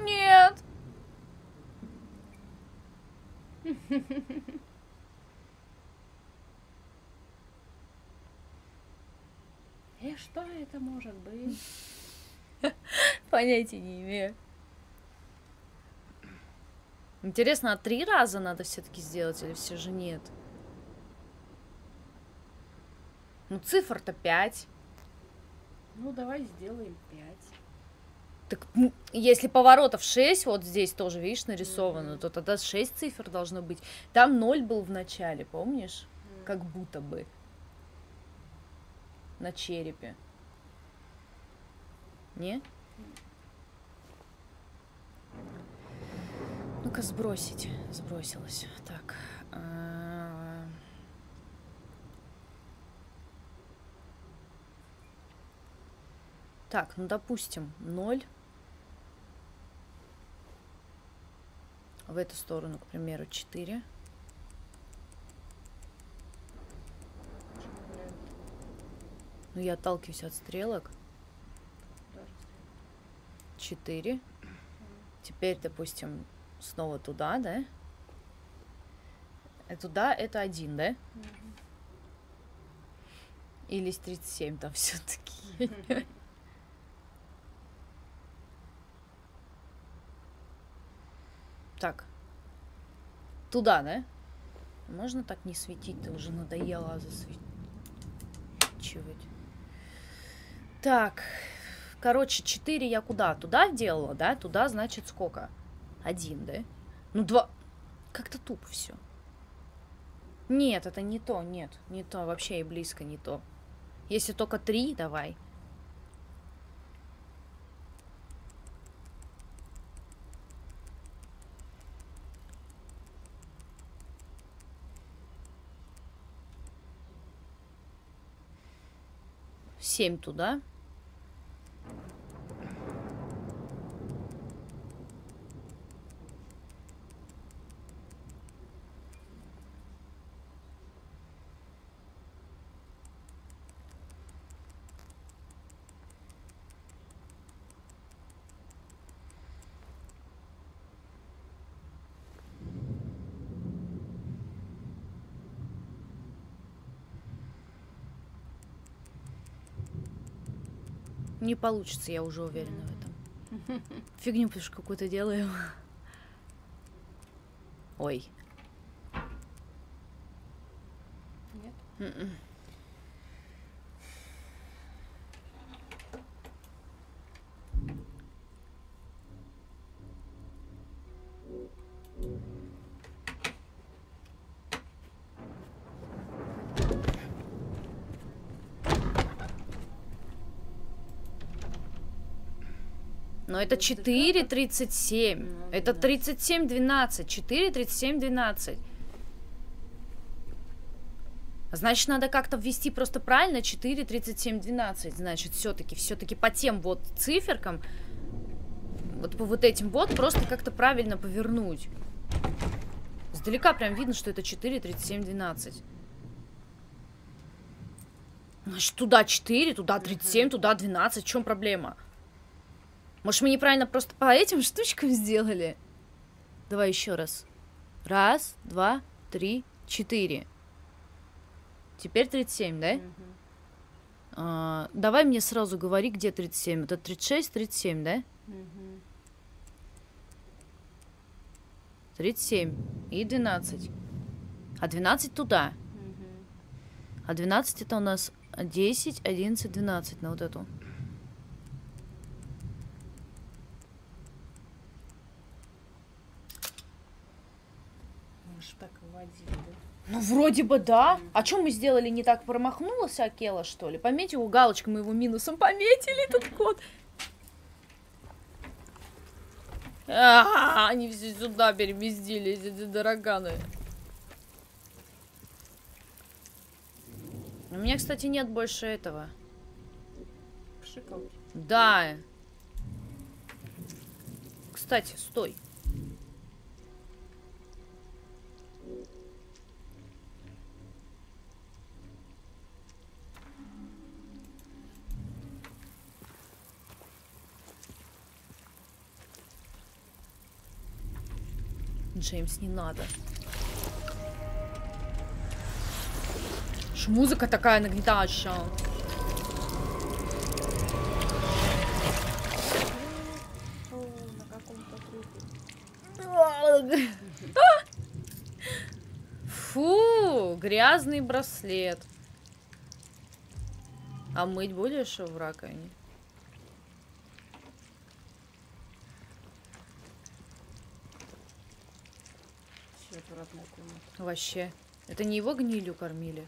Нет. И что это может быть? Понятия не имею. Интересно, а три раза надо все-таки сделать или все же нет? Ну, цифр-то пять. Ну, давай сделаем пять. Так, если поворотов шесть, вот здесь тоже, видишь, нарисовано, mm-hmm. то тогда шесть цифр должно быть. Там ноль был в начале, помнишь? Mm-hmm. Как будто бы. На черепе. Не? Mm-hmm. Ну-ка, сбросить. Сбросилась. Так. Так, ну допустим, ноль. В эту сторону, к примеру, четыре. Ну я отталкиваюсь от стрелок. четыре. Теперь, допустим, снова туда, да? А туда это один, да? Или с тридцать семь там все-таки. Так, туда, да? Можно так не светить? Ты уже надоела засвечивать. Так, короче, четыре я куда? Туда делала, да? Туда, значит, сколько? один, да? Ну, два. Как-то тупо все. Нет, это не то, нет. Не то, вообще и близко не то. Если только три, давай. семь туда. Не получится, я уже уверена в этом. Фигню, потому что какую-то делаю. Ой. Нет? Mm-mm. Но это четыре тридцать семь. Ну, это тридцать семь двенадцать. четыре тридцать семь двенадцать. Значит, надо как-то ввести просто правильно. четыре тридцать семь двенадцать. Значит, все-таки, все-таки по тем вот циферкам, вот по вот этим вот, просто как-то правильно повернуть. Сдалека прям видно, что это четыре тридцать семь двенадцать. Значит, туда четыре, туда тридцать семь, угу. Туда двенадцать. В чем проблема? Может, мы неправильно просто по этим штучкам сделали? Давай еще раз. Раз, два, три, четыре. Теперь тридцать семь, да? Mm-hmm. а, давай мне сразу говори, где тридцать семь. Это тридцать шесть, тридцать семь, да? Mm-hmm. тридцать семь и двенадцать. А двенадцать туда. Mm-hmm. А двенадцать это у нас десять, одиннадцать, двенадцать на вот эту. Ну, вроде бы, да. А что мы сделали не так? Промахнулась Акела, что ли? Пометь его галочкой, мы его минусом пометили, этот код. А-а-а, они все сюда переместили, эти дороганы. У меня, кстати, нет больше этого. Пшикалки. Да. Кстати, стой. Джеймс, не надо. Что музыка такая нагнетающая. Фу, грязный браслет. А мыть будешь в раковине? Вообще. Это не его гнилью кормили?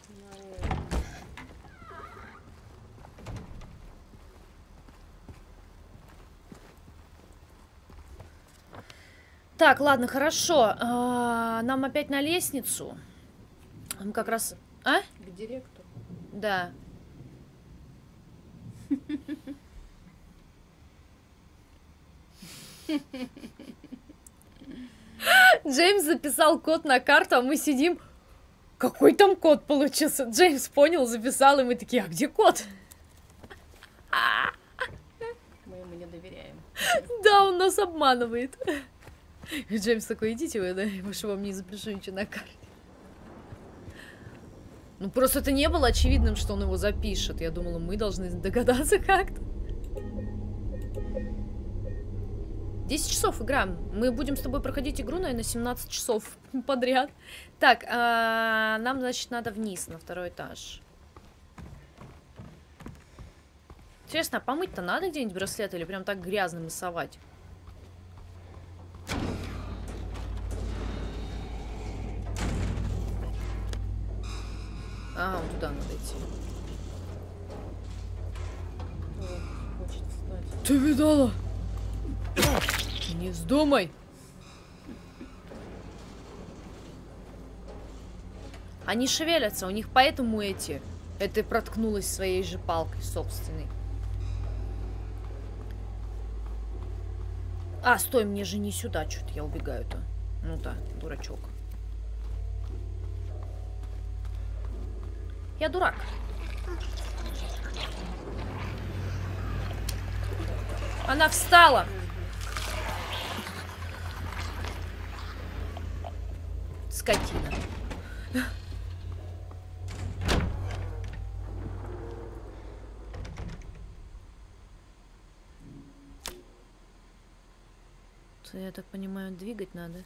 Так, ладно, хорошо. А, нам опять на лестницу. Мы как раз... А? К директору. Да. Джеймс записал код на карту, а мы сидим... Какой там код получился? Джеймс понял, записал, и мы такие, а где код? Мы ему не доверяем. Да, он нас обманывает. И Джеймс такой, идите вы, да, я же вам не запишу ничего на карте. Ну, просто это не было очевидным, что он его запишет. Я думала, мы должны догадаться как-то. десять часов играем. Мы будем с тобой проходить игру, наверное, семнадцать часов подряд. Так, а, нам, значит, надо вниз, на второй этаж. Интересно, а помыть-то надо где-нибудь браслет или прям так грязно массовать? А, вот туда надо идти. О, хочет встать. Ты видала? Не вздумай. Они шевелятся, у них поэтому эти. Это проткнулась своей же палкой собственной. А, стой, мне же не сюда, что-то я убегаю-то. Ну да, дурачок. Я дурак. Она встала. Скотина. Я так понимаю, двигать надо.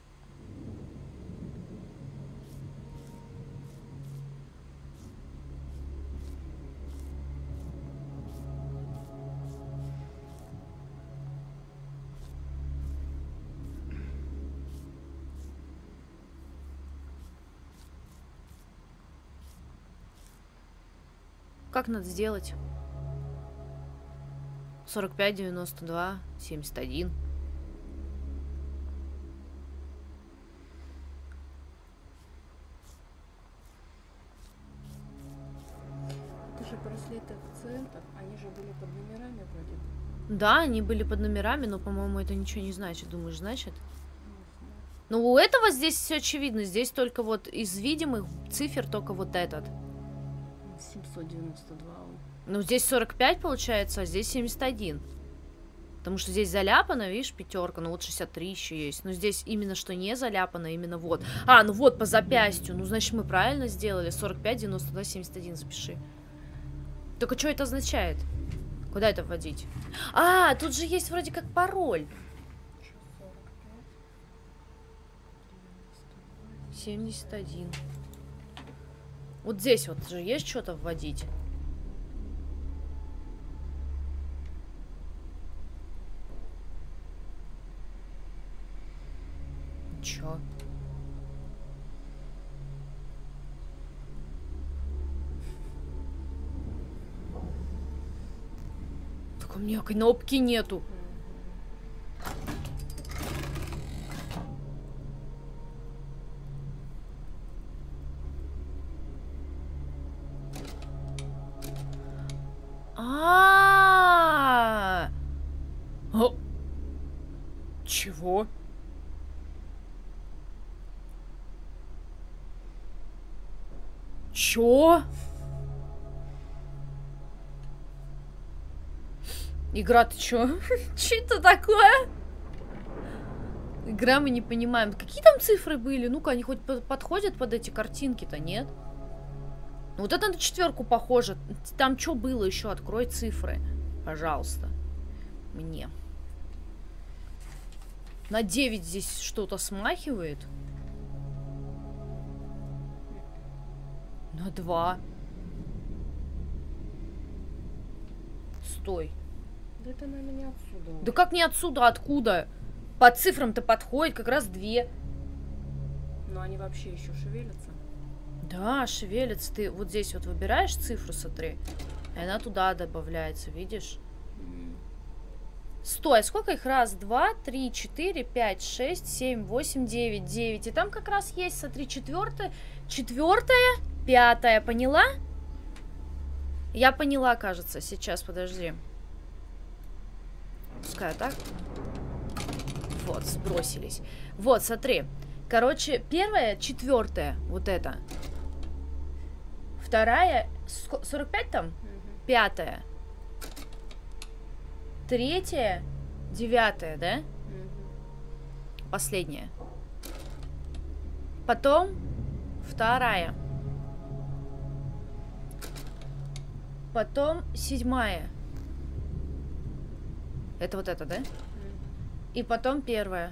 Как надо сделать? сорок пять, девяносто два, семьдесят один. Это же браслеты акцентов, они же были под номерами вроде. Да, они были под номерами, но, по-моему, это ничего не значит. Думаешь, значит? Но у этого здесь все очевидно. Здесь только вот из видимых цифр только вот этот. семьсот девяносто два. Ну, здесь сорок пять получается, а здесь семьдесят один. Потому что здесь заляпано, видишь, пятерка. Ну, вот шестьдесят три еще есть. Но здесь именно что не заляпано, именно вот. А, ну вот по запястью. Ну, значит, мы правильно сделали. сорок пять, девяносто два, семьдесят один запиши. Только что это означает? Куда это вводить? А, тут же есть вроде как пароль. семьдесят один. Вот здесь вот же есть что-то вводить. Чё? Так у меня кнопки нету. Чего? Чё? Игра, ты чё? Чё это такое? Игра, мы не понимаем. Какие там цифры были? Ну-ка, они хоть подходят под эти картинки-то, нет? Ну вот это на четверку похоже. Там что было еще? Открой цифры, пожалуйста. Мне. На девять здесь что-то смахивает. На два. Стой. Да это она не отсюда. Да как не отсюда, откуда? По цифрам-то подходит как раз две. Но они вообще еще шевелятся. Да, шевелятся. Ты вот здесь вот выбираешь цифру, смотри. И она туда добавляется, видишь? Стой, сколько их? Раз, два, три, четыре, пять, шесть, семь, восемь, девять, девять. И там как раз есть, смотри, четвертая, четвертая, пятая, поняла? Я поняла, кажется, сейчас, подожди. Пускай так. Вот, сбросились. Вот, смотри. Короче, первая, четвертая, вот это. Вторая, сорок пять там? Пятая. Третья, девятая, да? Mm-hmm. Последняя. Потом вторая. Потом седьмая. Это вот это, да? Mm-hmm. И потом первая.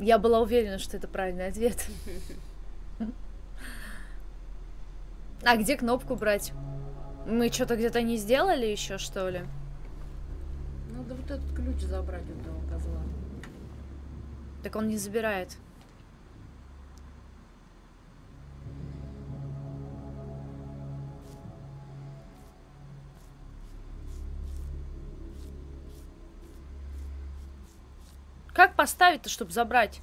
Я была уверена, что это правильный ответ. А где кнопку брать? Мы что-то где-то не сделали еще, что ли? Надо вот этот ключ забрать у этого козла. Так он не забирает. Как поставить-то, чтобы забрать?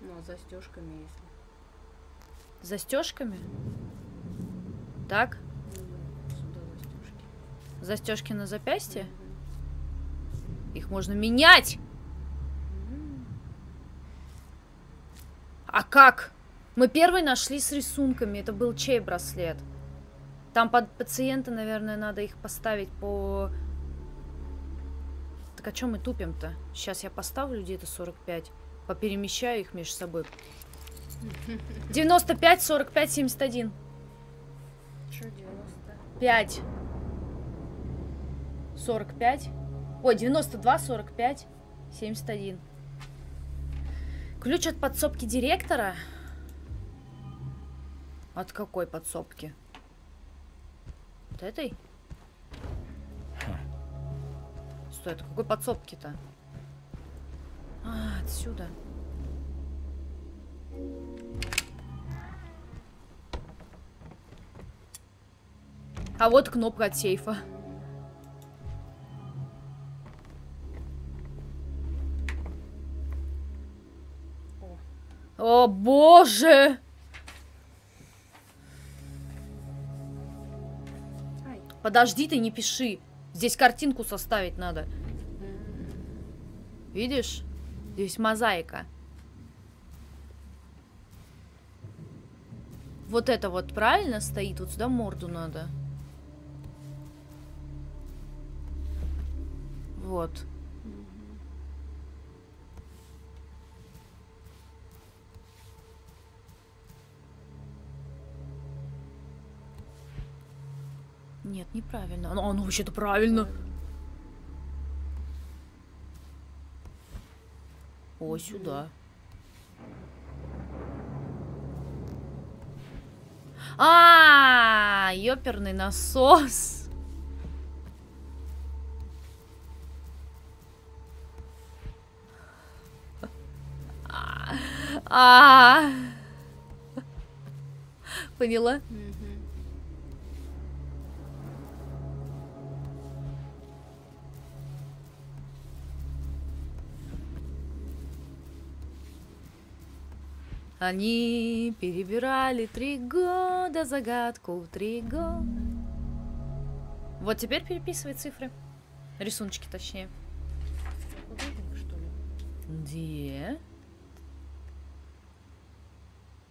Ну, застежками, если. Застежками? Так? Сюда застежки. Застежки на запястье? Mm-hmm. Их можно менять! Mm-hmm. А как? Мы первый нашли с рисунками. Это был чей браслет? Там под пациента, наверное, надо их поставить по... Так а чё мы тупим-то? Сейчас я поставлю где-то сорок пять. Поперемещаю их между собой. девяносто пять, сорок пять, семьдесят один. Чё девяносто пять? сорок пять. Ой, девяносто два, сорок пять, семьдесят один. Ключ от подсобки директора... От какой подсобки? От этой? Стой, от какой подсобки-то? А, отсюда. А вот кнопка от сейфа. О, боже! Подожди, ты не пиши. Здесь картинку составить надо. Видишь? Здесь мозаика. Вот это вот правильно стоит. Вот сюда морду надо. Вот. Нет, неправильно. Оно, оно вообще-то правильно. О, сюда. А-а-а! Ёперный насос. А-а-а! Поняла? Они перебирали три года загадку, три года. Вот теперь переписывай цифры. Рисуночки, точнее. Что ли? Где?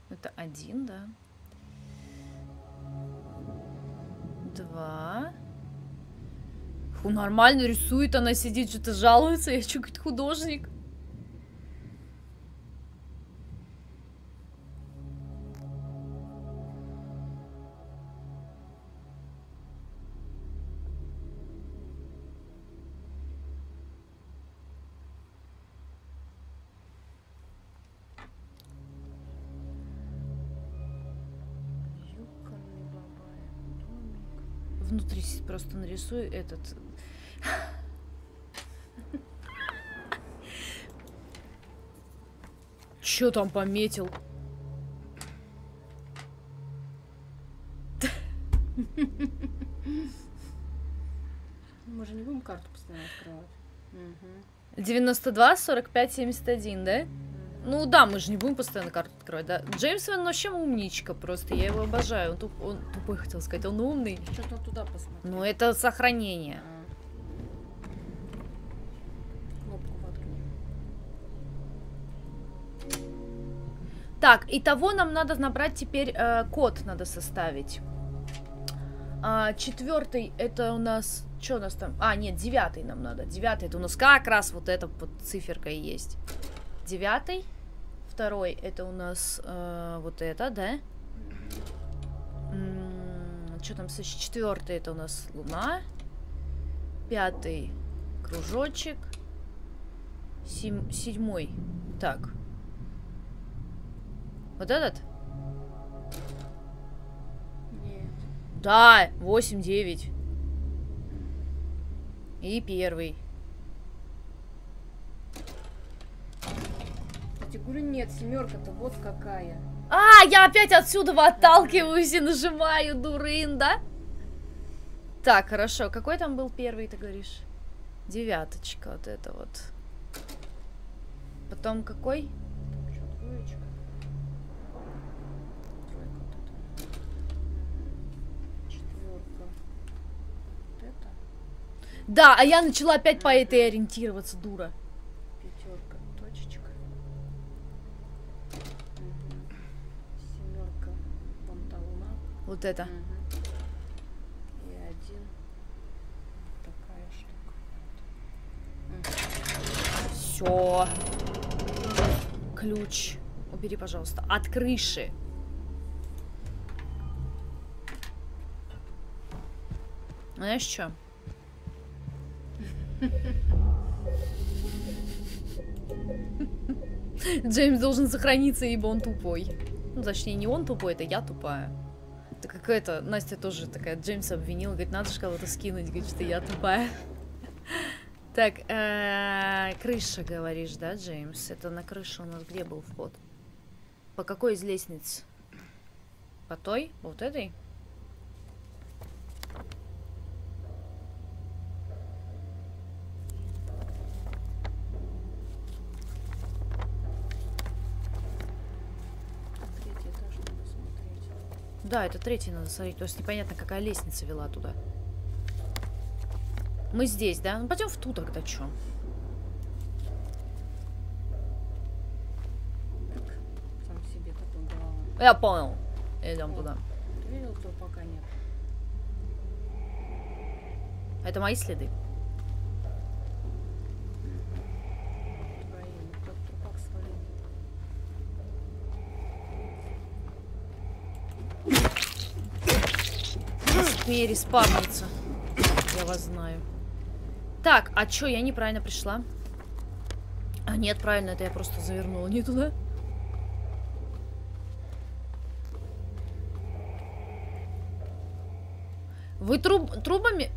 Это один, да? Два. Фу, нормально рисует, она сидит, что-то жалуется. Я что, говорит, художник? Внутри просто нарисую этот. Чё там пометил? Мы же не будем карту постоянно открывать. девяносто два, сорок пять, семьдесят один, да? Ну да, мы же не будем постоянно карту открывать, да? Джеймс, он вообще умничка просто, я его обожаю. Он, туп, он тупой, хотел сказать, он умный. Что-то он туда посмотрел. Ну это сохранение. А-а-а. Так, итого нам надо набрать теперь э, код, надо составить. А, четвертый это у нас... Что у нас там? А, нет, девятый нам надо. Девятый это у нас как раз вот эта вот циферка и есть. Девятый. Второй это у нас э, вот это, да? Что там? Четвертый это у нас луна. Пятый кружочек. Сем, седьмой. Так. Вот этот? Нет. Да, восемь, девять. И первый. Категория нет, семерка-то вот какая. А, я опять отсюда отталкиваюсь и нажимаю, дурын, да? Так, хорошо. Какой там был первый, ты говоришь? Девяточка, вот это вот. Потом какой? Двоечка. Тройка вот это. Четверка. Вот это. Да, а я начала опять по этой ориентироваться, дура. Вот это. Угу. И один. Такая штука. Все. Ключ. Убери, пожалуйста. От крыши. Знаешь что? Джеймс должен сохраниться, ибо он тупой. Ну, точнее, не он тупой, это я тупая. Это какая-то... Настя тоже такая Джеймса обвинила. Говорит, надо же кого-то скинуть. Говорит, что я тупая. Так, крыша, говоришь, да, Джеймс? Это на крыше у нас где был вход? По какой из лестниц? По той? Вот этой? Да, это третий надо смотреть, то есть непонятно, какая лестница вела туда. Мы здесь, да? Ну, пойдем в ту тогда, чё? Сам себе такой головой. Я понял. Идем вот туда. Ты видел, кто пока нет? Это мои следы. Переспавнится. Я вас знаю. Так, а чё, я неправильно пришла? А нет, правильно, это я просто завернула не туда. Вы труб... трубами...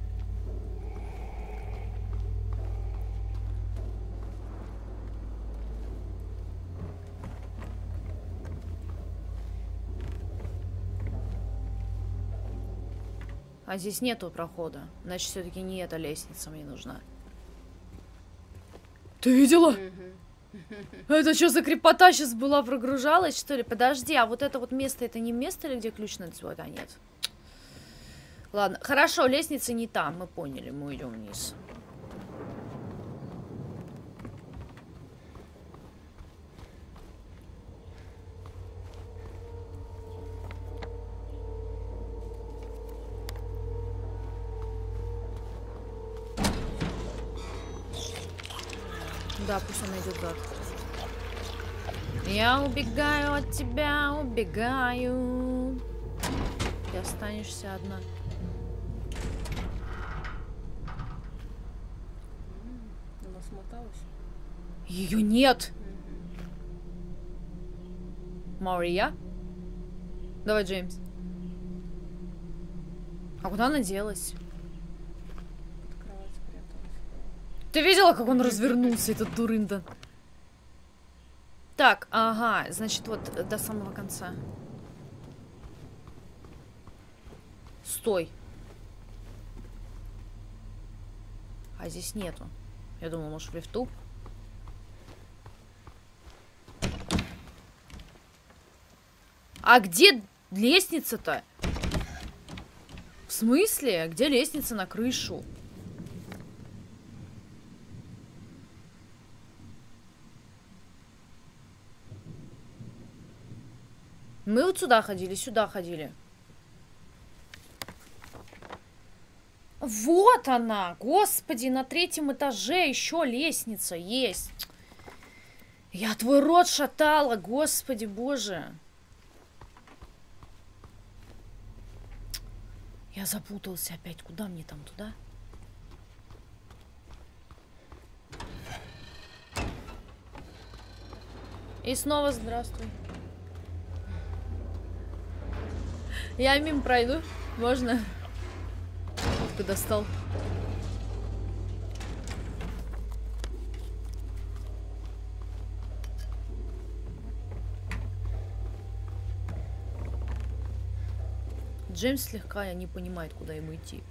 А здесь нету прохода. Значит, все-таки не эта лестница мне нужна. Ты видела? Это что за крепота сейчас была? Прогружалась, что ли? Подожди, а вот это вот место, это не место ли, где ключ надо звать? А, нет. Ладно, хорошо, лестница не там. Мы поняли, мы идем вниз. Да, пусть она идет так. Я убегаю от тебя, убегаю. Ты останешься одна. Она смоталась. Ее нет! Мария? Давай, Джеймс. А куда она делась? Под кровать спряталась. Ты видела, как он развернулся, этот дурында? Так, ага, значит, вот до самого конца. Стой. А здесь нету. Я думала, может, в лифту. А где лестница-то? В смысле? Где лестница на крышу? Мы вот сюда ходили, сюда ходили. Вот она! Господи, на третьем этаже еще лестница есть. Я твой рот шатала, господи боже. Я запутался опять. Куда мне там? Туда? И снова здравствуй. Я мимо пройду. Можно? Ты достал. Джеймс слегка не понимает, куда ему идти.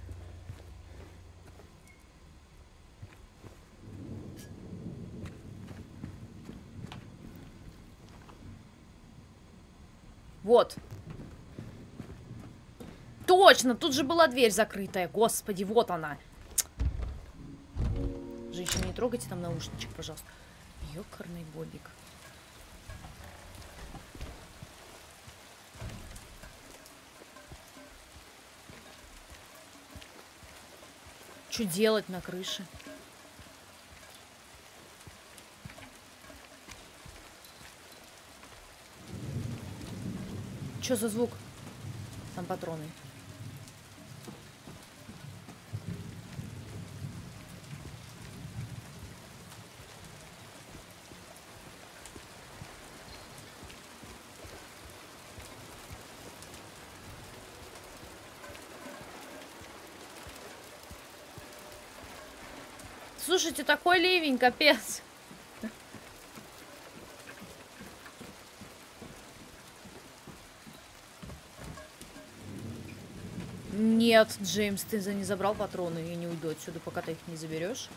Вот. Точно, тут же была дверь закрытая. Господи, вот она. Женщина, не трогайте там наушничек, пожалуйста. Ёкарный бобик. Что делать на крыше? Что за звук? Там патроны. Слушайте, такой ливень, капец. Нет, Джеймс, ты за не забрал патроны. Я не уйду отсюда, пока ты их не заберешь.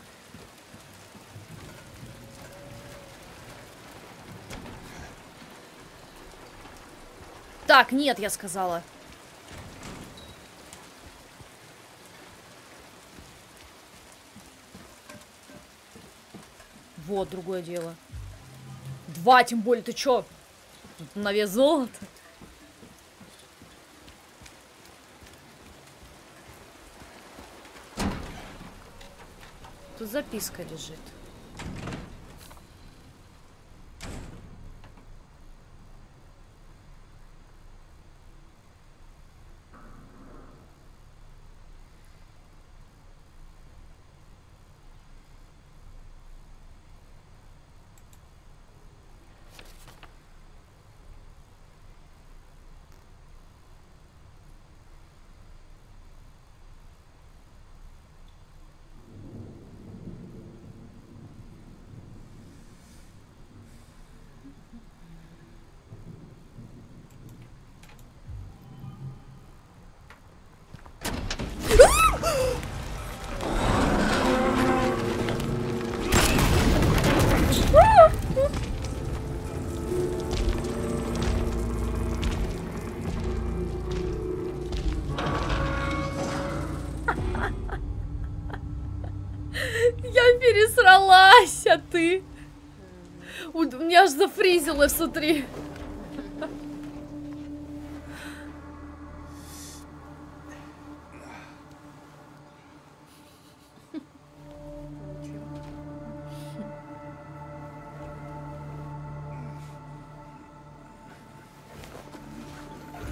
Так, нет, я сказала. Вот, другое дело. Два, тем более, ты чё? Тут на вес золота. Тут записка лежит. Пересралась, а ты? У меня аж зафризило внутри.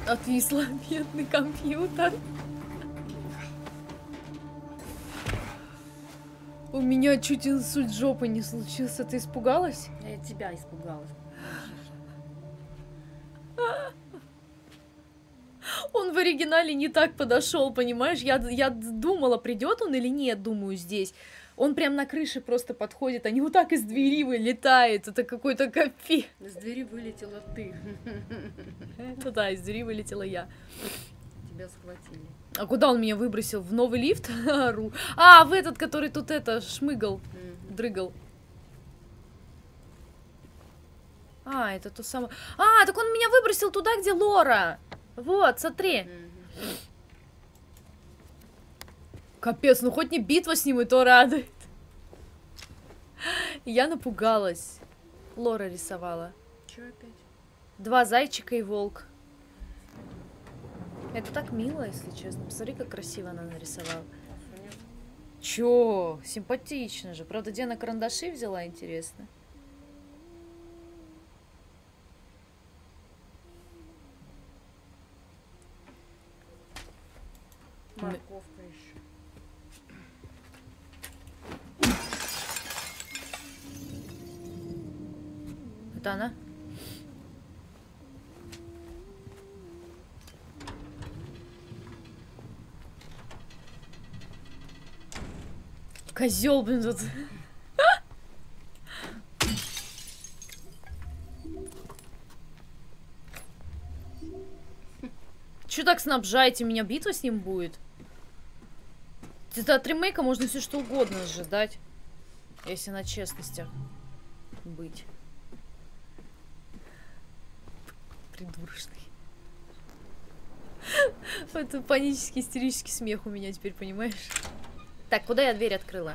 Отвисла, бедный компьютер. У меня чуть инсульт жопы не случился. Ты испугалась? Я тебя испугалась. Он в оригинале не так подошел, понимаешь? Я, я думала, придет он или нет, думаю, здесь. Он прям на крыше просто подходит, а не вот так из двери вылетает. Это какой-то капец. Из двери вылетела ты. Да, из двери вылетела я. Тебя схватили. А куда он меня выбросил? В новый лифт? А, в этот, который тут это, шмыгал, дрыгал. А, это то самое. А, так он меня выбросил туда, где Лора. Вот, смотри. Капец, ну хоть не битва с ним, и то радует. Я напугалась. Лора рисовала. Чё опять? Два зайчика и волк. Это так мило, если честно. Посмотри, как красиво она нарисовала. Чё? Симпатично же. Правда, где она карандаши взяла, интересно. Морковка еще. Это она? Козел, блин, тут. Че так снабжаете? У меня битва с ним будет? Это от ремейка можно все что угодно ожидать. Если на честностях быть. Придурочный. Это панический, истерический смех у меня теперь, понимаешь? Так, куда я дверь открыла?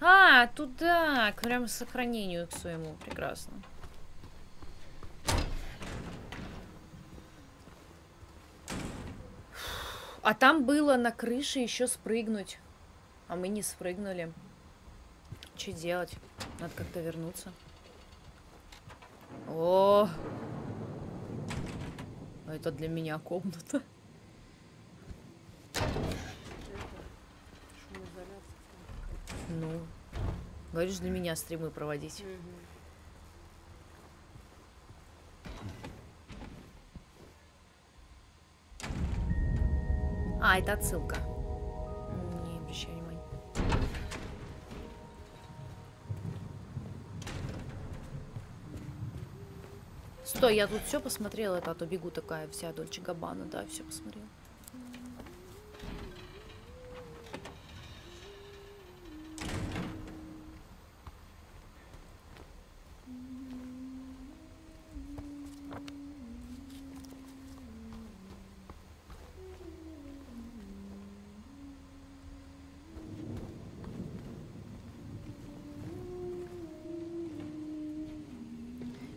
А, туда. К прямо сохранению к своему. Прекрасно. А там было на крыше еще спрыгнуть. А мы не спрыгнули. Что делать? Надо как-то вернуться. О! Это для меня комната. Ну, говоришь, для меня стримы проводить. А, это отсылка. Не обращай внимания. Стой, я тут все посмотрела, это, а то бегу такая вся Дольче Габбана, да, все посмотрела.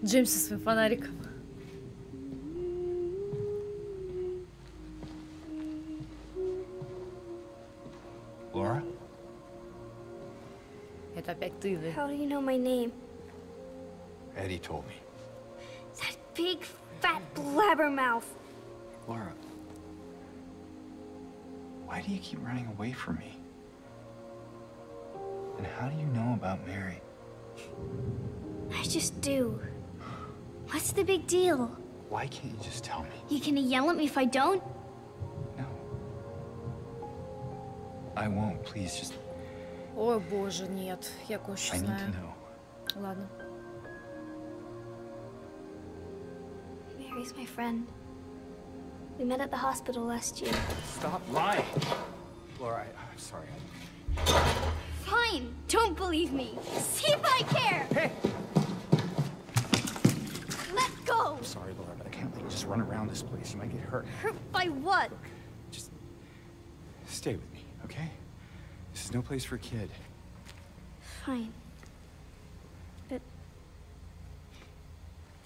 Джеймс со своим фонариком. Лора? Это опять ты, да? How do you know my name? Eddie told me. That big fat blabbermouth. Laura, why do you keep running away from me? And how do you know about Mary? I just do. What's the big deal? Why can't you just tell me? You gonna yell at me if I don't? No. I won't, please, just... О боже, нет, я кое-что знаю. Ладно. Mary's my friend. We met at the hospital last year. Stop lying. Laura, I'm sorry. Fine, don't believe me. See if I care. Hey. I'm sorry, Laura, but I can't let you just run around this place. You might get hurt. Hurt by what? Look, just stay with me, okay? This is no place for a kid. Fine. But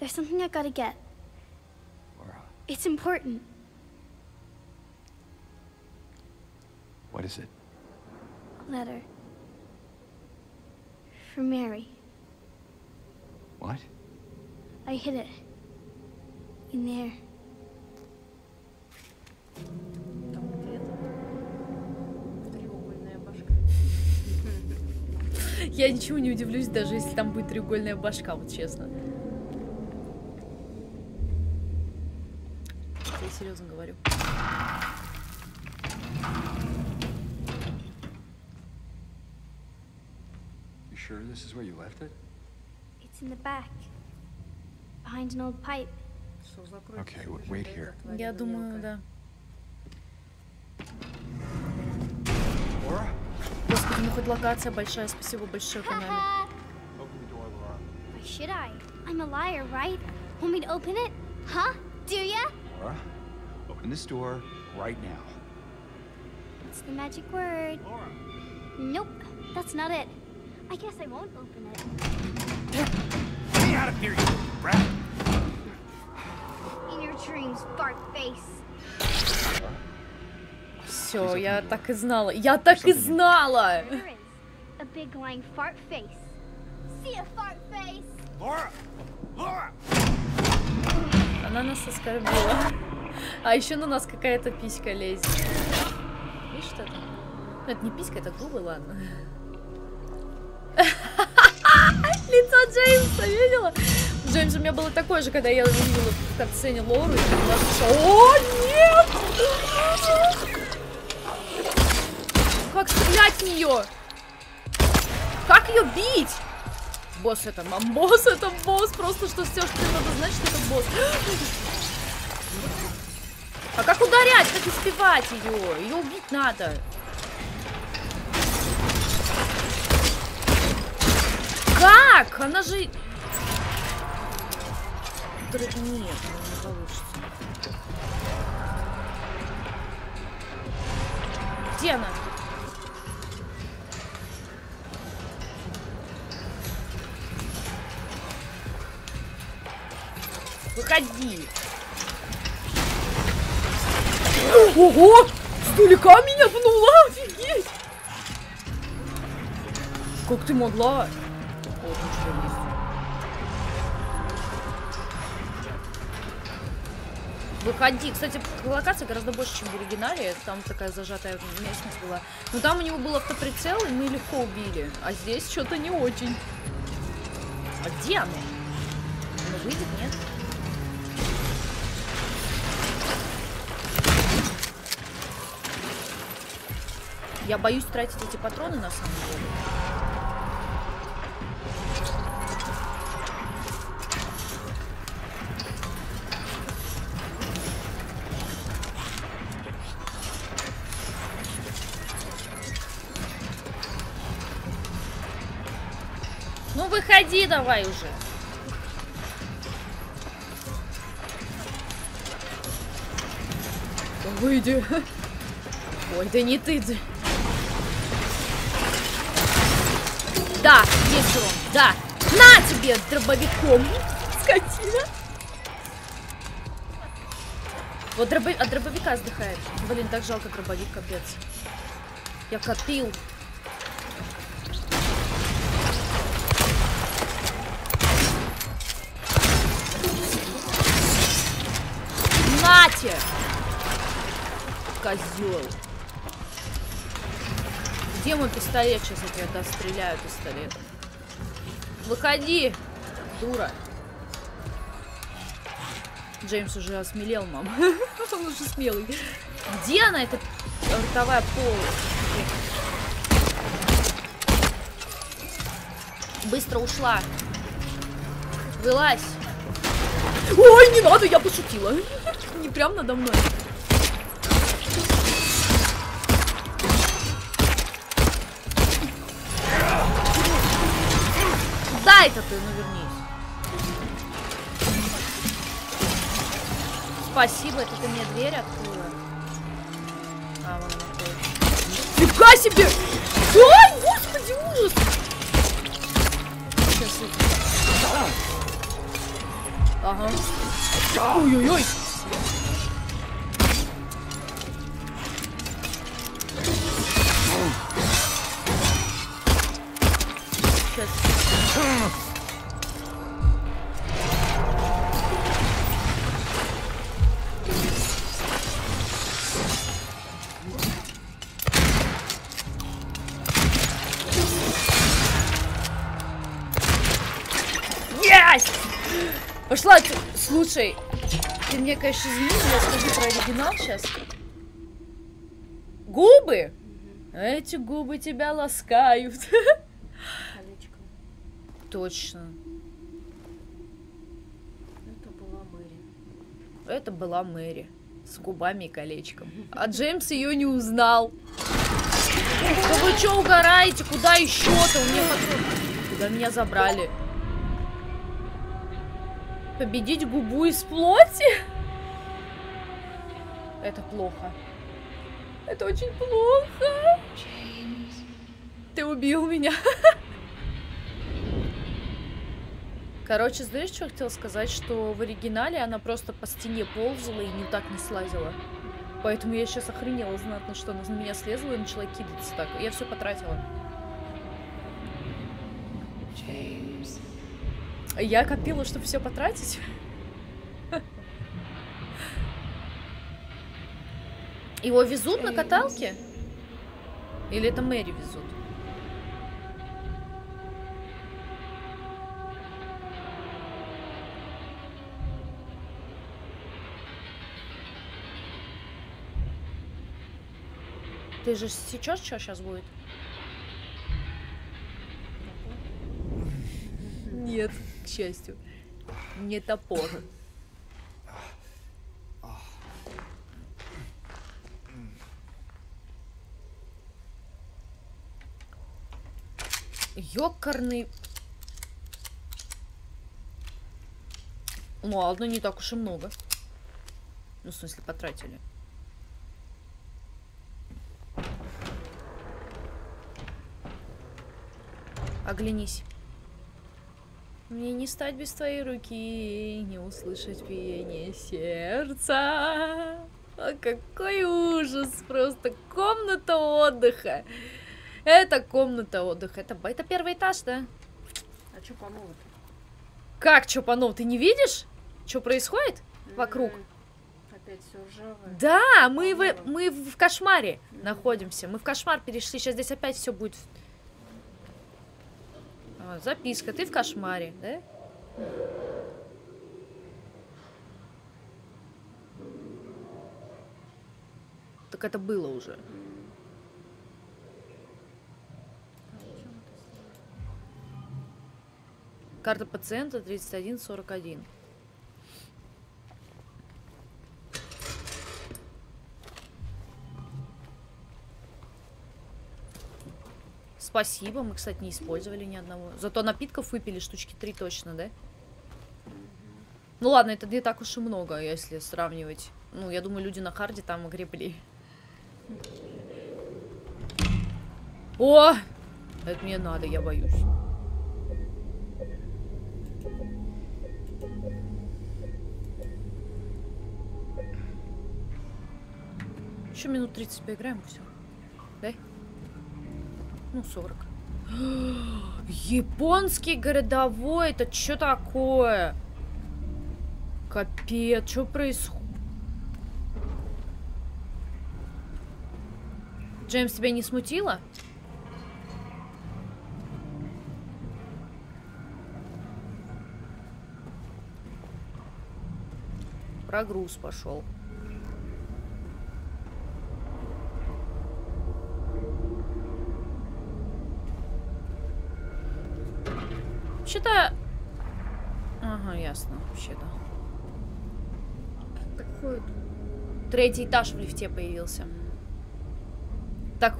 there's something I gotta get. Laura. It's important. What is it? A letter. For Mary. What? I hid it. In there. Я ничего не удивлюсь, даже если там будет треугольная башка, вот честно. Я серьезно говорю. This is where you left it? It's in the back, behind an old pipe. Okay, wait here. Я думаю, да. Лора? Господи, ну хоть локация большая, спасибо большое, Канами. Open the door, Лора. Why should I? I'm a liar, right? Want me to open it? Huh? Do ya? Лора, open this door right now. What's the magic word? Лора. Nope, that's not it. I guess I won't open it. Get me out of here, you brat! In your dreams, fart face. Все, я так и знала. Я так и знала. A big lying fart face. See a fart face. Laura, Laura. Она нас оскорбила. А еще на нас какая-то писька лезет. Видишь что-то? Это не писька, это губы, ладно. Лицо Джеймса, видела? Джеймс у меня было такое же, когда я увидела в катсцене Лору и была такая: о, нет! Как стрелять в нее? Как ее бить? Босс, это мам, босс, это босс, просто что все, что тебе надо знать, что это босс. А как ударять, как успевать ее? Ее убить надо. Как? Она же... Нет, не получится. Где она? Выходи. Ого! Стулика меня пнула! Офигеть! Как ты могла? Выходи. Кстати, локация гораздо больше, чем в оригинале. Там такая зажатая местность была. Но там у него был автоприцел, и мы легко убили. А здесь что-то не очень. А где она? Она выйдет, нет? Я боюсь тратить эти патроны, на самом деле. Выходи давай уже. Выйди. Ой, да не ты. Да, есть он. Да. На тебе дробовиком. Скотина. Вот дробо... от дробовика сдыхает. Блин, так жалко дробовик, капец. Я копил. Козел. Где мой пистолет? Сейчас я тебя достреляю пистолетом. Выходи, дура. Джеймс уже осмелел, мам. Он уже смелый. Где она, эта ртовая пол? Быстро ушла. Вылазь. Ой, не надо, я пошутила. Не прям надо мной. Да, это ты, ну вернись. Спасибо, это ты мне дверь открыла. А, вон открыла. Фига себе! Ой, господи, ужас! Сейчас я... Ага. Ой-ой-ой! Слушай, ты мне, конечно, изменил, я скажу про оригинал сейчас. Губы? Эти губы тебя ласкают. Колечко. Точно. Это была Мэри. Это была Мэри. С губами и колечком. А Джеймс ее не узнал. Да вы что угораете? Куда еще-то? Куда меня забрали? Победить губу из плоти? Это плохо. Это очень плохо. Джеймс. Ты убил меня. Короче, знаешь, что я хотела сказать? Что в оригинале она просто по стене ползала и не так не слазила. Поэтому я сейчас охренела знатно, что она на меня слезла и начала кидаться так. Я все потратила. Джеймс. Я копила, чтобы все потратить. Его везут на каталке? Или это Мэри везут? Ты же сейчас что сейчас будет? Нет, к счастью. Не топор. Ёкарный. Ну ладно, не так уж и много. Ну, в смысле, потратили. Оглянись. Мне не стать без твоей руки, не услышать пение сердца. А какой ужас! Просто комната отдыха. Это комната отдыха. Это, это первый этаж, да? А что по новому? Как что по новому? Ты не видишь, что происходит вокруг? Опять все ржавое. Да, мы в, мы в кошмаре mm-hmm. находимся. Мы в кошмар перешли. Сейчас здесь опять все будет. А, записка. Ты в кошмаре, да? Так это было уже. Карта пациента тридцать один сорок один. Спасибо, мы, кстати, не использовали ни одного. Зато напитков выпили штучки три точно, да? Ну ладно, это не так уж и много, если сравнивать. Ну, я думаю, люди на харде там огребли. О! Это мне надо, я боюсь. Еще минут тридцать поиграем, и все. Да? Ну, сорок. Японский городовой, это что такое? Капец, что происходит? Джеймс, тебя не смутило? Прогруз пошел. Вообще-то... Ага, ясно, вообще-то. Такой... Третий этаж в лифте появился. Так...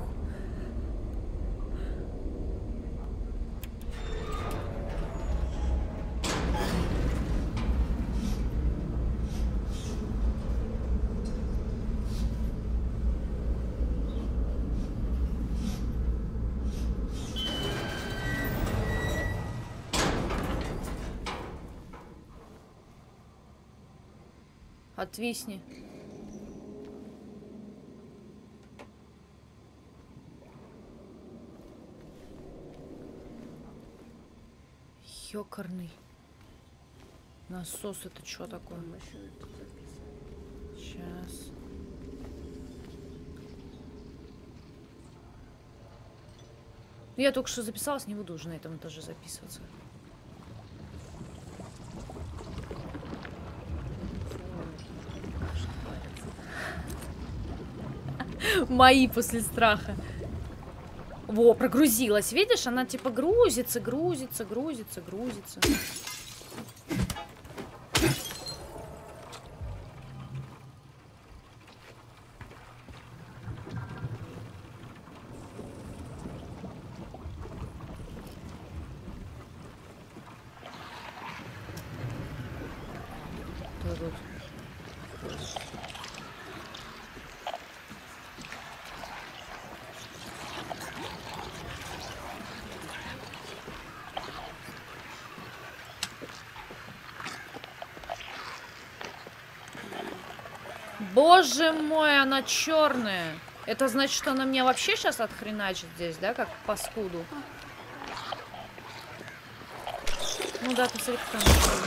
Отвисни. Ёкарный. Насос, это что такое? Сейчас. Я только что записалась, не буду уже на этом этаже записываться. Мои после страха. Во, прогрузилась. Видишь, она типа грузится, грузится, грузится, грузится. Боже мой, она черная. Это значит, что она меня вообще сейчас отхреначит здесь, да, как паскуду? Ну да, посмотри, кто она.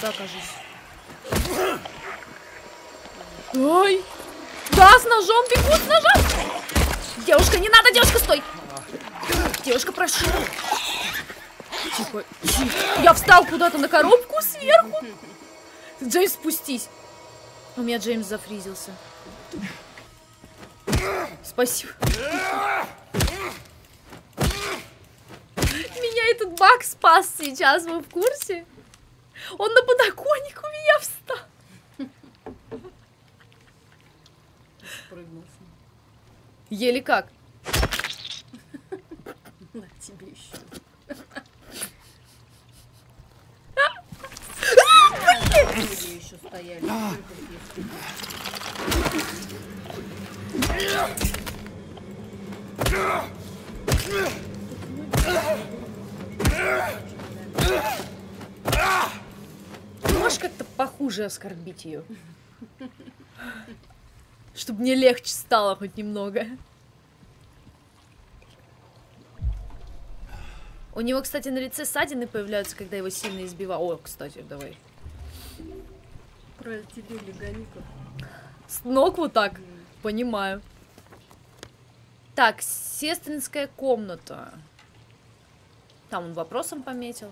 Да, кажется. Ой! Да, с ножом бегут, с ножом! Девушка, не надо, девушка, стой! Девушка, прошу. Тихо, тихо. Я встал куда-то на коробку сверху. Джеймс, спустись. У меня Джеймс зафризился. Спасибо. Меня этот баг спас сейчас, вы в курсе? Он на подоконник у меня встал. Прыгнулся. Еле как. На тебе еще. Еще стояли. Можешь как-то похуже оскорбить ее? Чтобы мне легче стало хоть немного. У него, кстати, на лице ссадины появляются, когда его сильно избивают. О, кстати, давай. Про тебе легоника. С ног вот так? Mm. Понимаю. Так, сестринская комната. Там он вопросом пометил.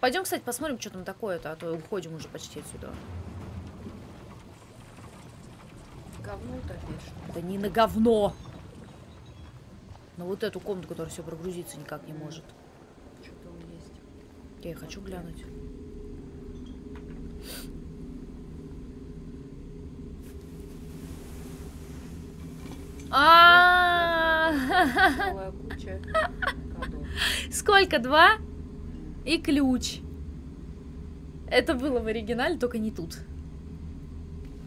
Пойдем, кстати, посмотрим, что там такое-то, а то уходим уже почти отсюда. Говно-то, конечно. Да не на говно! На вот эту комнату, которая все прогрузиться никак не может. Что там есть? Я и хочу глянуть. А-а-а! Сколько? Два? И ключ. Это было в оригинале, только не тут.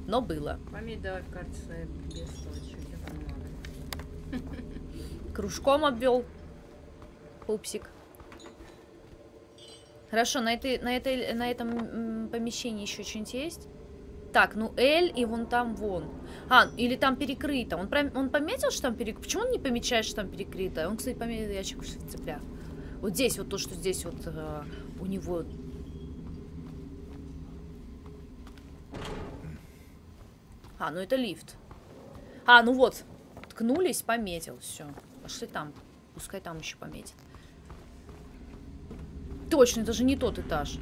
Но было. Память давай в карте своей бестолочи. Кружком обвел. Пупсик. Хорошо, на, этой, на, этой, на этом помещении еще что-нибудь есть? Так, ну L и вон там вон. А, или там перекрыто. Он, он пометил, что там перекрыто? Почему он не помечает, что там перекрыто? Он, кстати, пометил ящик в цеплях. Вот здесь вот то, что здесь вот э, у него... А, ну это лифт. А, ну вот. Ткнулись, пометил. Все. Пошли там. Пускай там еще пометит. Точно, это же не тот этаж.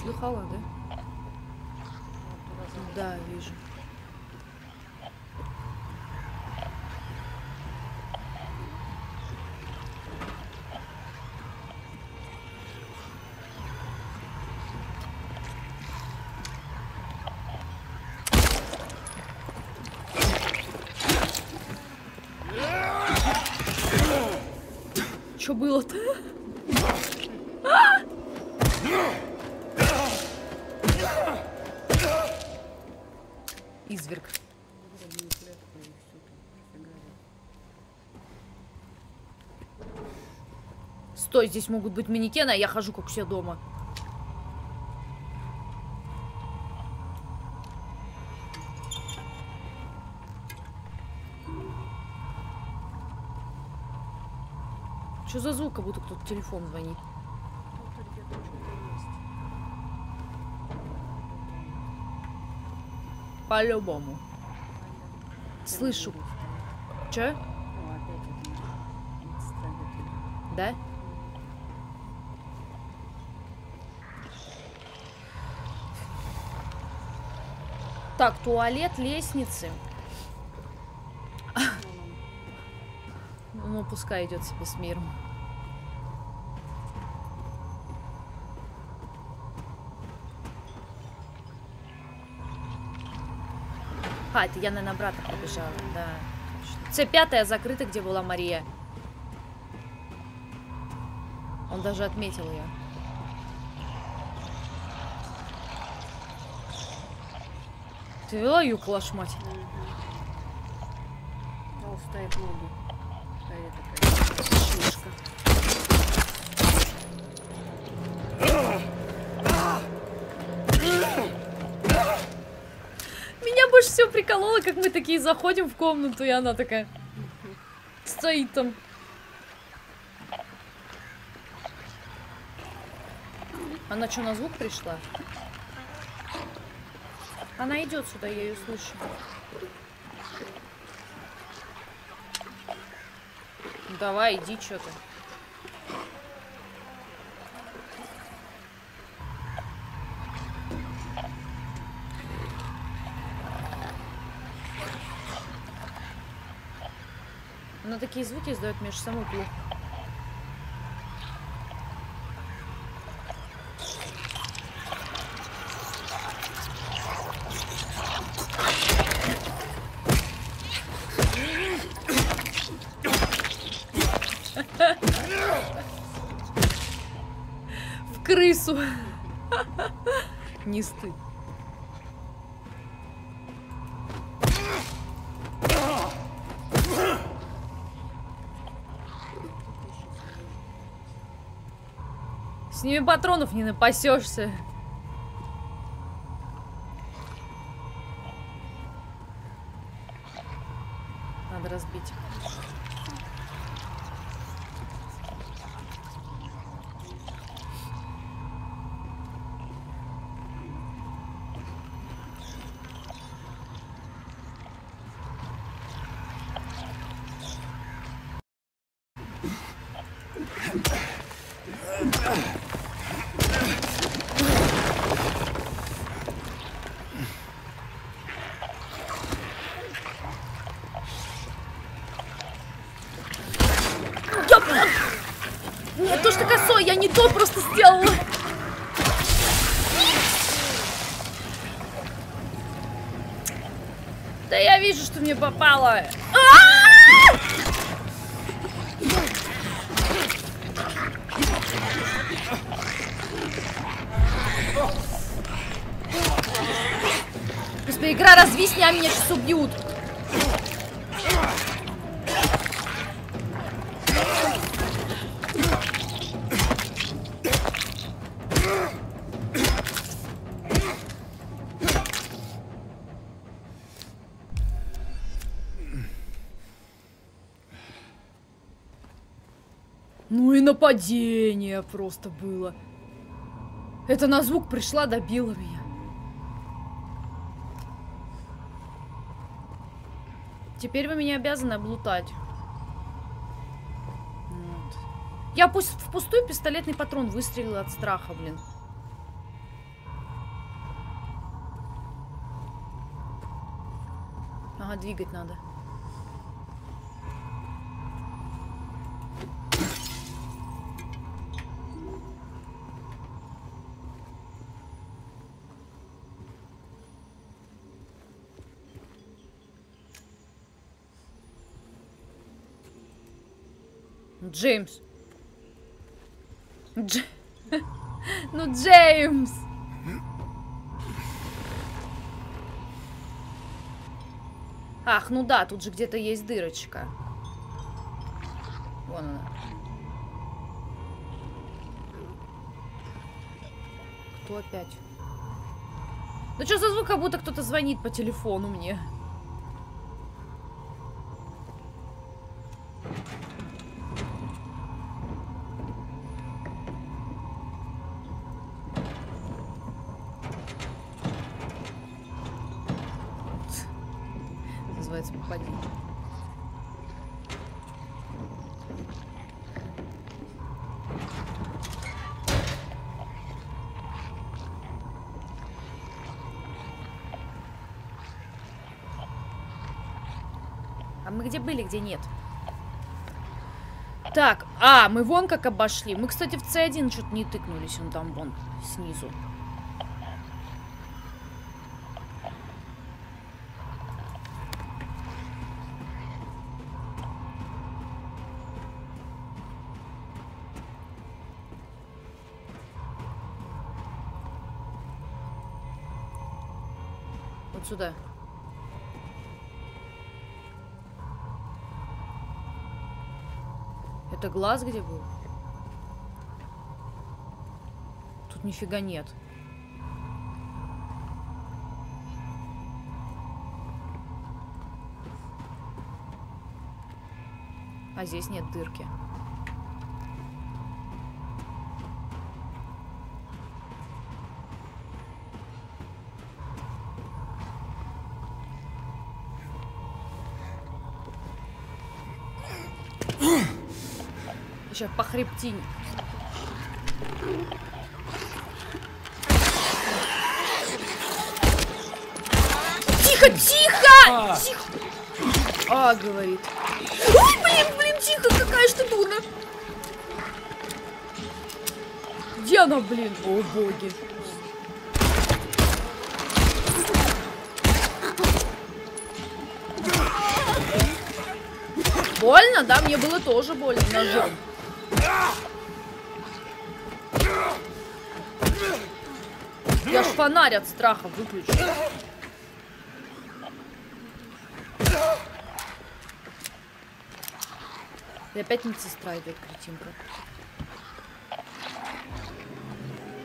Слыхала, да? Да, вижу. Что было-то? А! Изверг. Стой, здесь могут быть манекены, а я хожу как все дома. Что за звук, как будто кто-то телефон звонит? По-любому. Слышу. Че? Да? Так, туалет, лестницы. Ну, пускай идет себе с миром. А, это я, наверное, обратно побежала, да. С пять закрыта, где была Мария. Он даже отметил ее. Ты вела ее клаш, мать? Толстая ноги. Толстая такая шишка. Меня больше всего прикололо, как мы такие заходим в комнату, и она такая стоит там. Она что, на звук пришла? Она идет сюда, я ее слышу. Давай, иди, что ты. Она такие звуки издает, между собой плохо. Крысу. Не стыд. С ними патронов не напасешься. Надо разбить. Не попала. Господи, игра развесня, меня сейчас убьют. Нападение просто было. Это на звук пришла, добила меня. Теперь вы меня обязаны облутать. Вот. Я пусть впустую пистолетный патрон выстрелила от страха, блин. Ага, двигать надо. Джеймс. Дж... Ну, Джеймс. Ах, ну да, тут же где-то есть дырочка. Вон она. Кто опять? Да что за звук, как будто кто-то звонит по телефону мне. А мы где были, где нет? Так, а, мы вон как обошли. Мы, кстати, в С один что-то не тыкнулись. Он там вон, снизу. Вот сюда. Это глаз где был? Тут нифига нет. А здесь нет дырки. Сейчас по хребтине. Тихо, тихо! Тихо! А, говорит. Ой, блин, блин, тихо, какая штука! Где она, блин? О, боги. Больно, да? Мне было тоже больно ножом. Я ж фонарь от страха выключу. И опять медсестра идет, кретинка.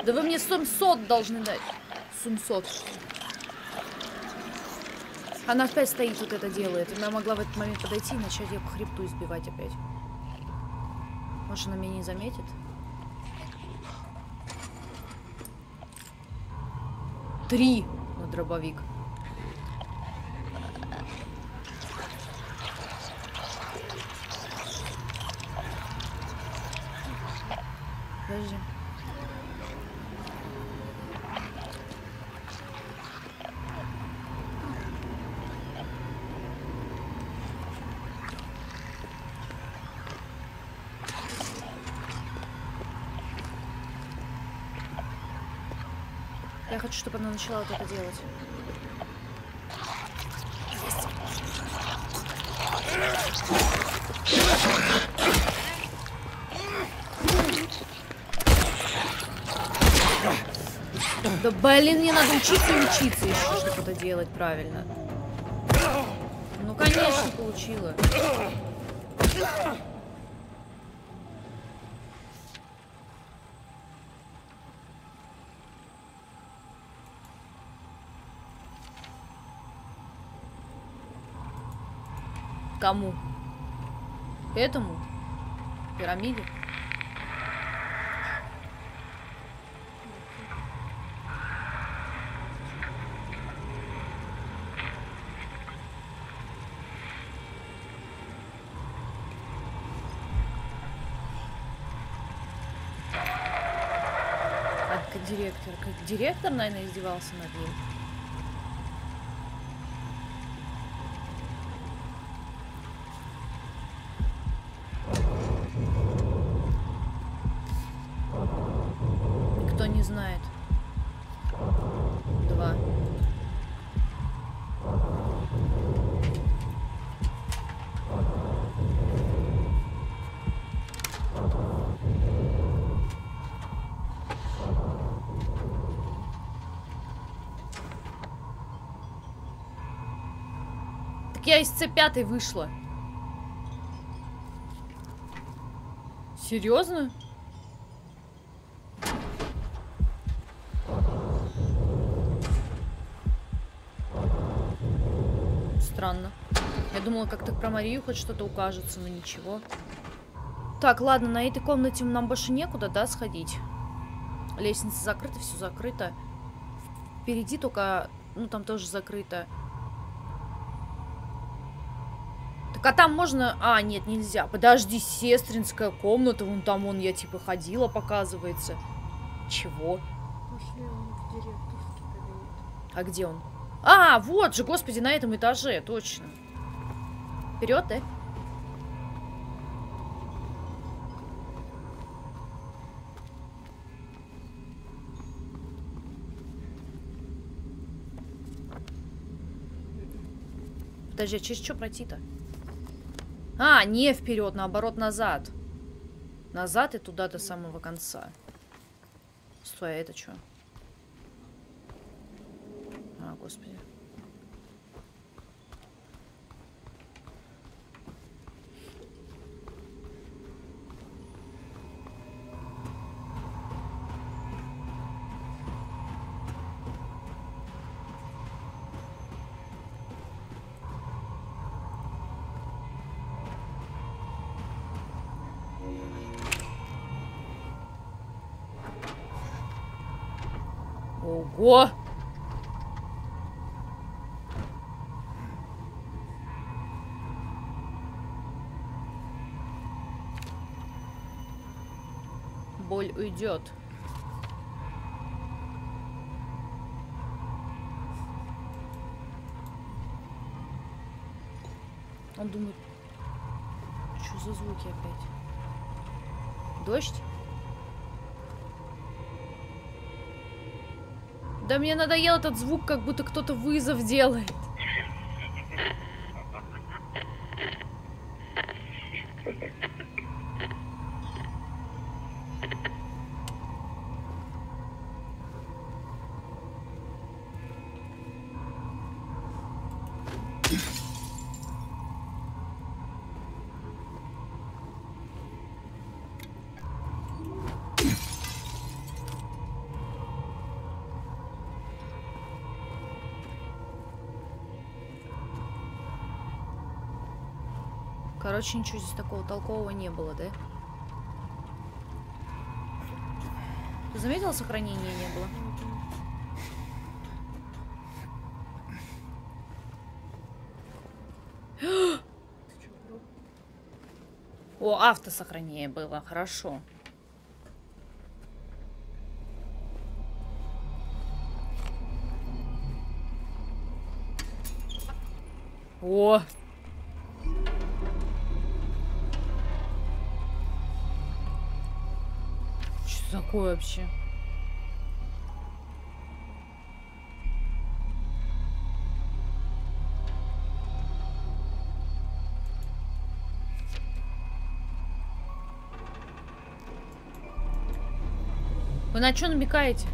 Да вы мне семьсот должны дать. семьсот. Она опять стоит, вот это делает. Она могла в этот момент подойти и начать ее по хребту избивать опять. Может, она меня не заметит? Три на дробовик. Подожди. Я хочу, чтобы она начала вот это делать. Да блин, мне надо учиться и учиться еще, чтобы это делать правильно. Ну конечно, получила. Кому? Этому? Пирамиде? А как директор? Как директор, наверное, издевался над ним. Знает. Два. Так я из С пять вышла. Серьезно? Странно. Я думала, как-то про Марию хоть что-то укажется, но ничего. Так, ладно, на этой комнате нам больше некуда, да, сходить? Лестница закрыта, все закрыто. Впереди только... Ну, там тоже закрыто. Так, а там можно... А, нет, нельзя. Подожди, сестринская комната. Вон там, вон, я типа ходила, показывается. Чего? А где он? А, вот же, господи, на этом этаже, точно. Вперед, э! Подожди, а через что пройти-то? А, не вперед, наоборот, назад. Назад и туда до самого конца. Стой, а это что? А, господи. Ого! Боль уйдет. Он думает, что за звуки опять? Дождь? Да мне надоел этот звук, как будто кто-то вызов делает. Короче, ничего здесь такого толкового не было, да? Ты заметила, сохранения не было? О, автосохранение было, хорошо. О! Такое вообще. Вы на что намекаете?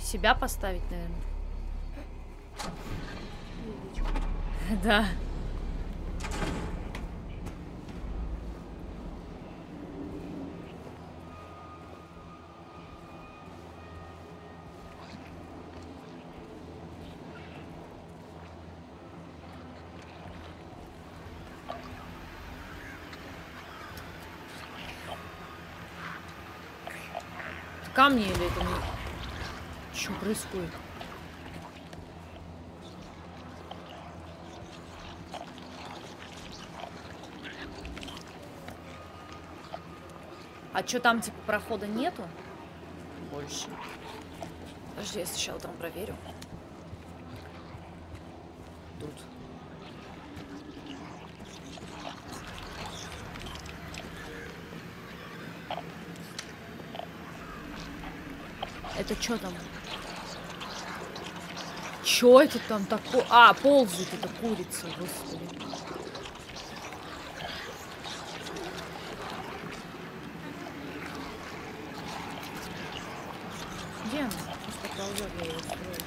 Себя поставить, наверное. Да. Камни или это не... Что происходит? А что там, типа, прохода нету? Больше. Подожди, я сначала там проверю. Тут. Это что там? Чё это там такое? А, ползает эта курица, господи. Где она? Просто ползет, я её строю.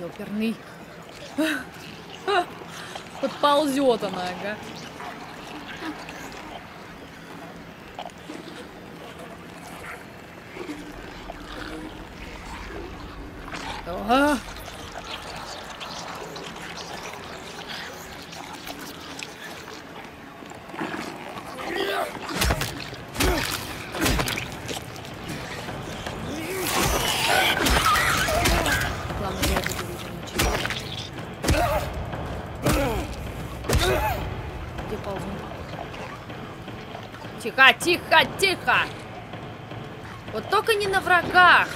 Ёперный. Подползет она, ага. А! Главное, я буду видеть. переползну. Тихо, тихо, тихо! Вот только не на врагах!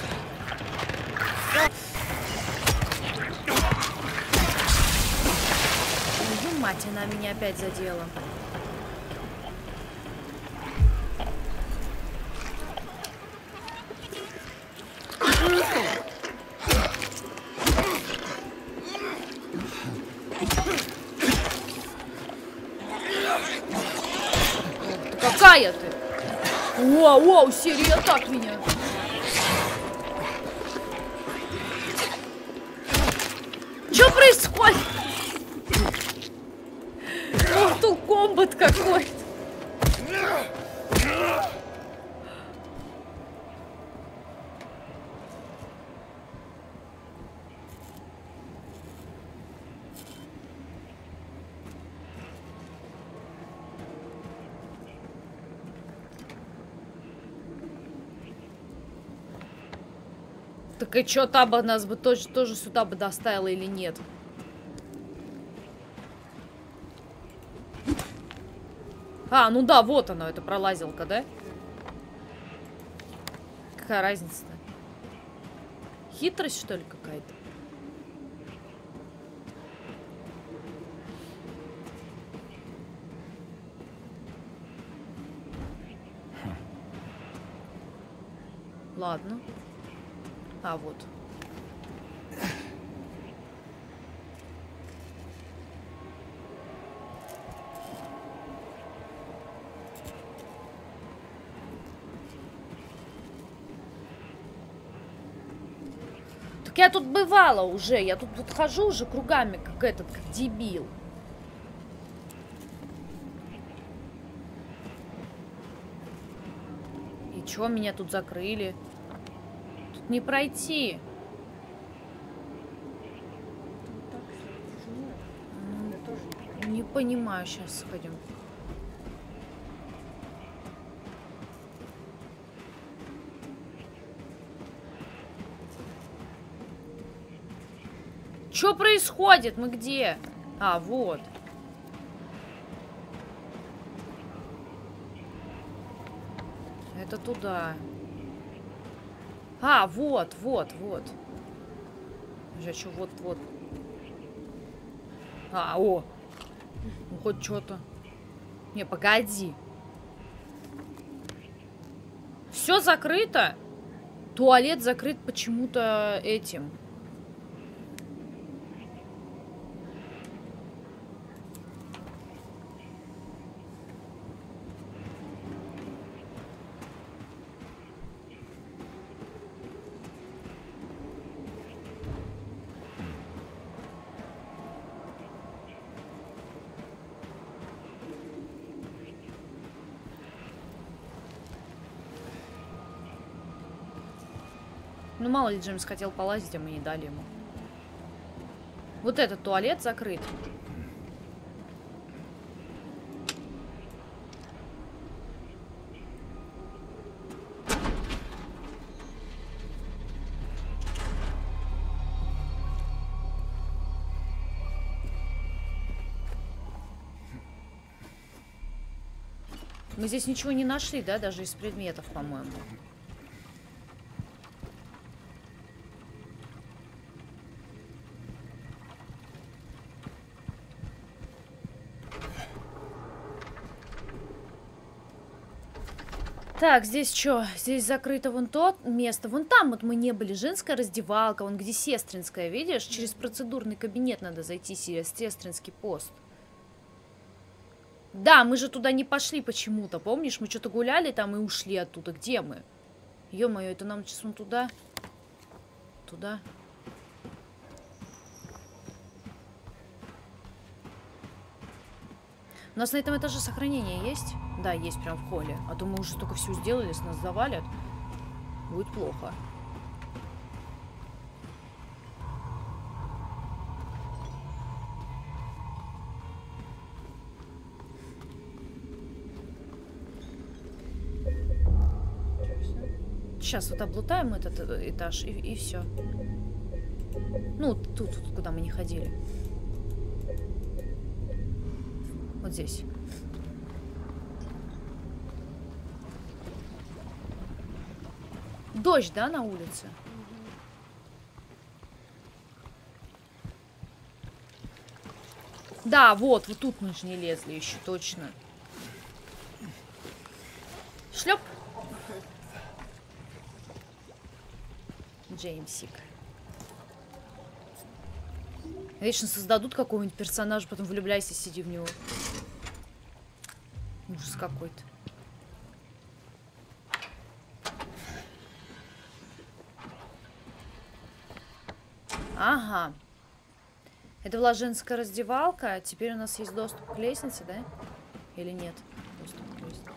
Твою мать, она меня опять задела. Какая ты? Воу, воу, серьезно так меня. Что происходит? Мортал комбат какой-то. Так и чё, та бы нас бы тоже, тоже сюда бы доставила или нет? А, ну да, вот оно, это пролазилка, да? Какая разница-то? Хитрость, что ли, какая-то? Ладно. А вот. Так я тут бывала уже, я тут, тут хожу уже кругами, как этот, как дебил. И чё, меня тут закрыли? Не пройти. Не понимаю, сейчас сходим. Что происходит? Мы где? А, вот. Это туда. А, вот, вот, вот. Я что, вот, вот. А, о. Ну, хоть что-то. Не, погоди. Все закрыто. Туалет закрыт почему-то этим. Ну, мало ли, Джеймс хотел полазить, а мы не дали ему. Вот этот туалет закрыт. Мы здесь ничего не нашли, да? Даже из предметов, по-моему. Так, здесь что? Здесь закрыто вон то место. Вон там вот мы не были. Женская раздевалка. Вон где сестринская, видишь? Через процедурный кабинет надо зайти, сестринский пост. Да, мы же туда не пошли почему-то. Помнишь, мы что-то гуляли там и ушли оттуда. Где мы? Ё-моё, это нам часом туда. Туда. У нас на этом этаже сохранение есть? Да, есть прям в холле. А то мы уже только все сделали, с нас завалят. Будет плохо. Сейчас вот облутаем этот этаж и, и все. Ну, тут, тут, куда мы не ходили. вот здесь. Дождь, да, на улице? Да, вот, вот тут мы же не лезли еще, точно. Шлеп. Джеймсик. Вечно создадут какого-нибудь персонажа, потом влюбляйся, сиди в него. Ужас какой-то. Ага. Это была женская раздевалка, а теперь у нас есть доступ к лестнице, да? Или нет? Доступ к лестнице.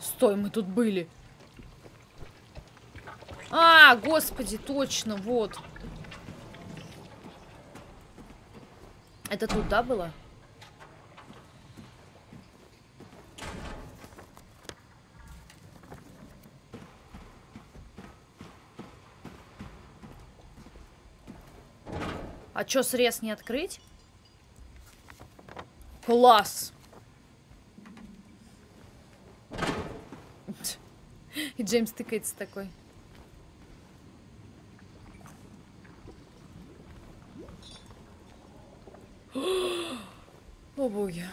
Стой, мы тут были. А, господи, точно, вот. Это тут, да, было? А чё, срез не открыть? Класс! И Джеймс тыкается такой. О, боги.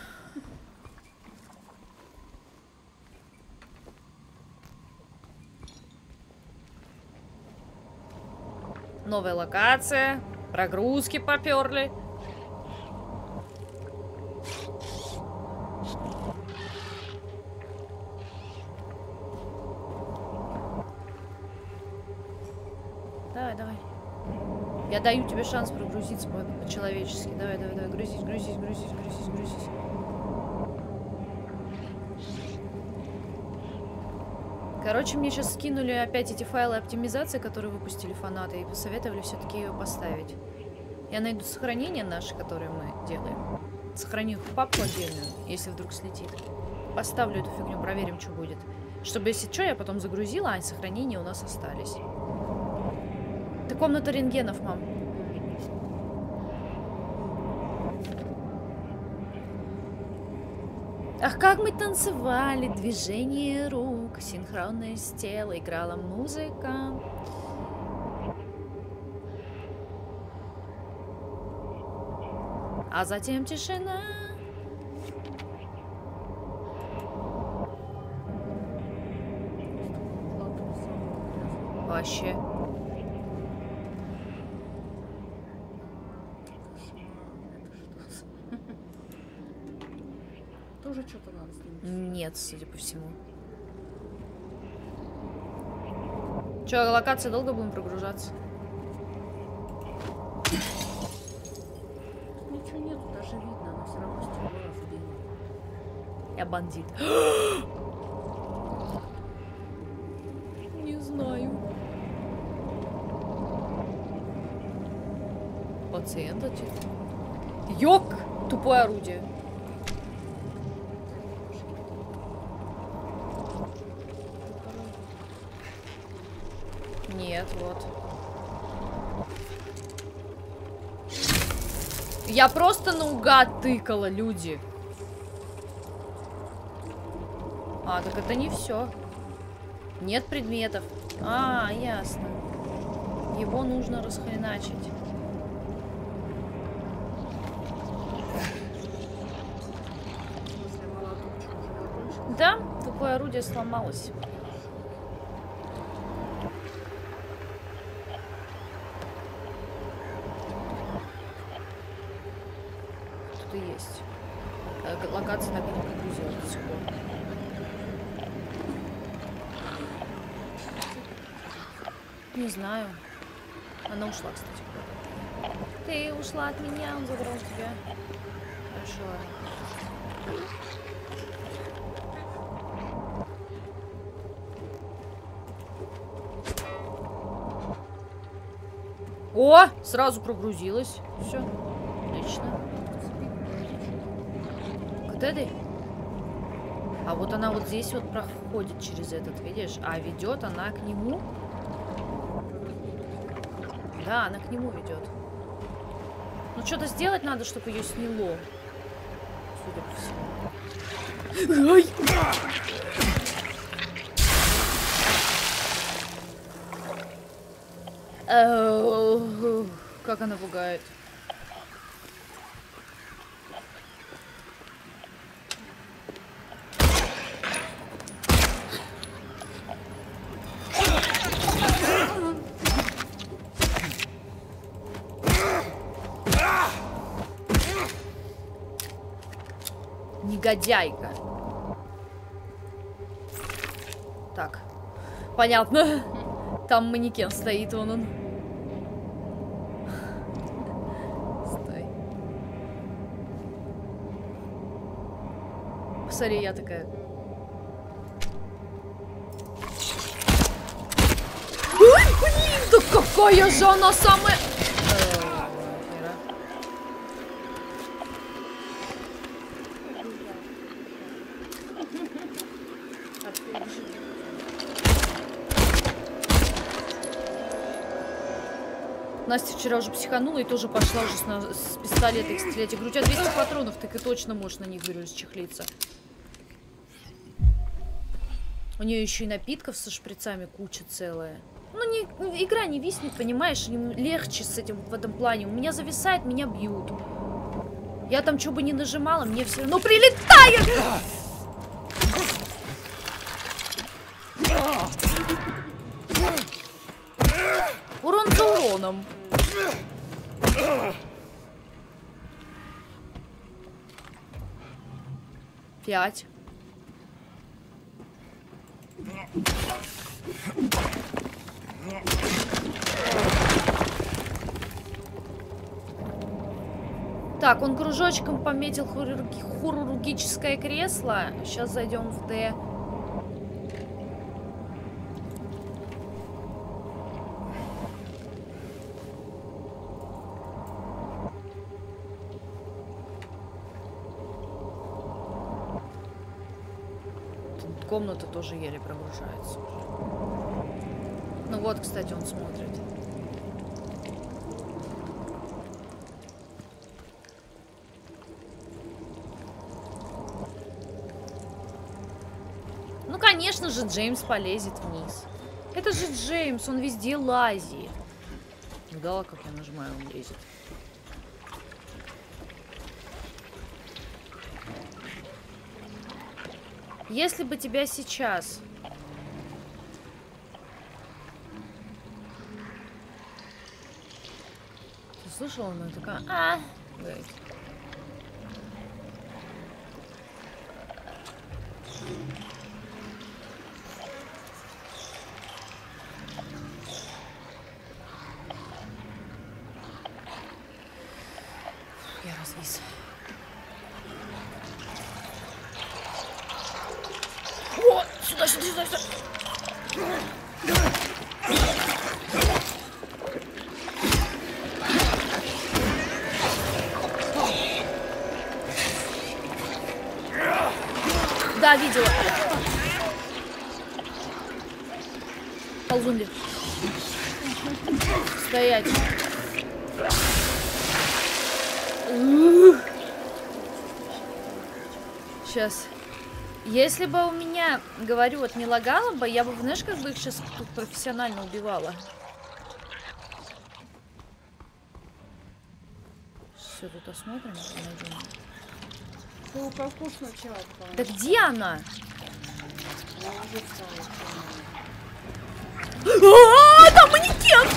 Новая локация. Прогрузки поперли. Давай, давай. Я даю тебе шанс прогрузиться по-человечески. Давай, давай, давай. Грузись, грузись, грузись, грузись, грузись. Короче, мне сейчас скинули опять эти файлы оптимизации, которые выпустили фанаты, и посоветовали все-таки ее поставить. Я найду сохранение наше, которое мы делаем. Сохраню их в папку отдельную, если вдруг слетит. Поставлю эту фигню, проверим, что будет. Чтобы, если что, я потом загрузила, а сохранения у нас остались. Это комната рентгенов, мам. Ах, как мы танцевали, движение рук, синхронность тела, играла музыка. А затем тишина. Вообще. Что-то надо снимать. Нет, судя по всему. Че, локация долго будем прогружаться? Ничего нету, даже видно, но все равно стекло разбило. Я бандит. Не знаю. Пациент отец. Ёк! Тупое орудие. Нет, вот. Я просто наугад тыкала, люди. А, так это не все. Нет предметов. А, ясно. Его нужно расхреначить. Да, такое орудие сломалось. Есть. Локация так и не прогрузилась до сих пор. Не знаю. Она ушла, кстати. Ты ушла от меня, он забрал тебя. Хорошо. О! Сразу прогрузилась. Все. Отлично. вот этой? А вот она вот здесь вот проходит через этот, видишь? А ведет она к нему? Да, она к нему ведет. Ну, что-то сделать надо, чтобы ее сняло. Судя по всему. Ой! Как она пугает. Негодяйка. Так. Понятно. Там манекен стоит, вон он. Стой. Посмотри, я такая. Ой, блин, да какая же она самая... Настя вчера уже психанула и тоже пошла уже с, на... с пистолета их стрелять. Я говорю, у тебя двести патронов, так и точно можешь на них, говорю, расчехлиться. У нее еще и напитков со шприцами куча целая. Ну, не... игра не виснет, понимаешь? Им легче с этим в этом плане. У меня зависает, меня бьют. Я там что бы ни нажимала, мне все равно прилетает! Урон за уроном. Пять. Так, он кружочком пометил хирургическое кресло. Сейчас зайдем в Д. Комната тоже еле прогружается. Ну вот, кстати, он смотрит. Ну, конечно же, Джеймс полезет вниз. Это же Джеймс, он везде лазит. Видала, как я нажимаю, он лезет. Если бы тебя сейчас... Ты слышала, она такая... А! Я развис. Да, видела. Ползунья. Стоять. Сейчас. Если бы у меня, говорю, вот не лагало бы, я бы, знаешь, как бы их сейчас тут профессионально убивала. Все, тут осмотрим. Паука вкусно человек. Да где она? А-а-а, там манекен!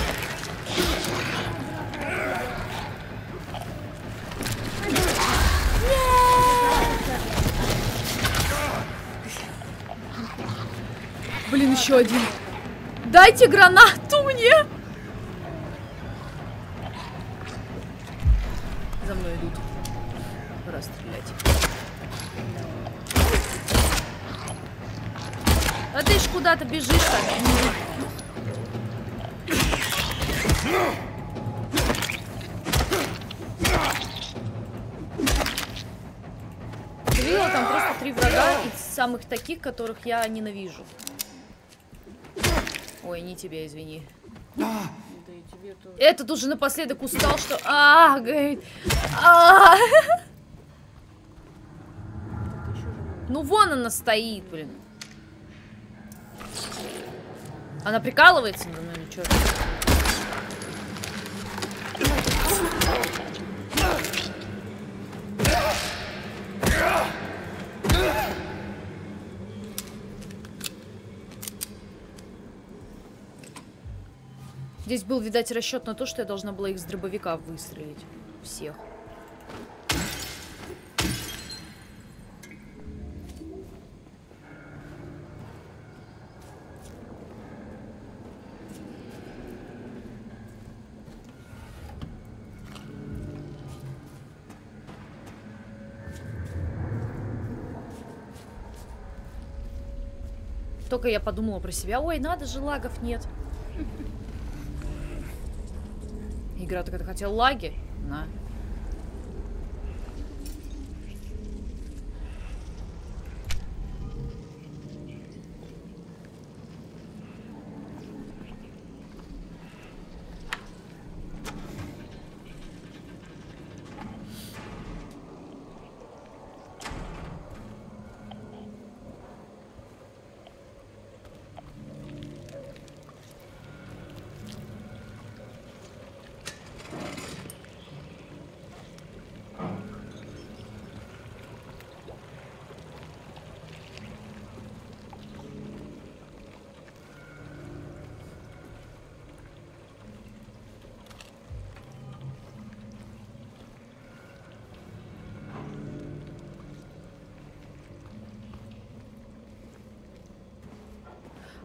Блин, еще один. Дайте гранату мне. За мной идут. Раз, стрелять. А ты ж куда-то бежишь так. развеяла там просто три врага из самых таких, которых я ненавижу. Ой, не тебя, извини. Этот уже напоследок устал, что... А, говорит... А! Ну вон она стоит, блин. Она прикалывается, ну, ну ничего. Здесь был, видать, расчет на то, что я должна была их с дробовика выстрелить. Всех. Только я подумала про себя, ой, надо же, лагов нет. Игра только хотела лаги. На.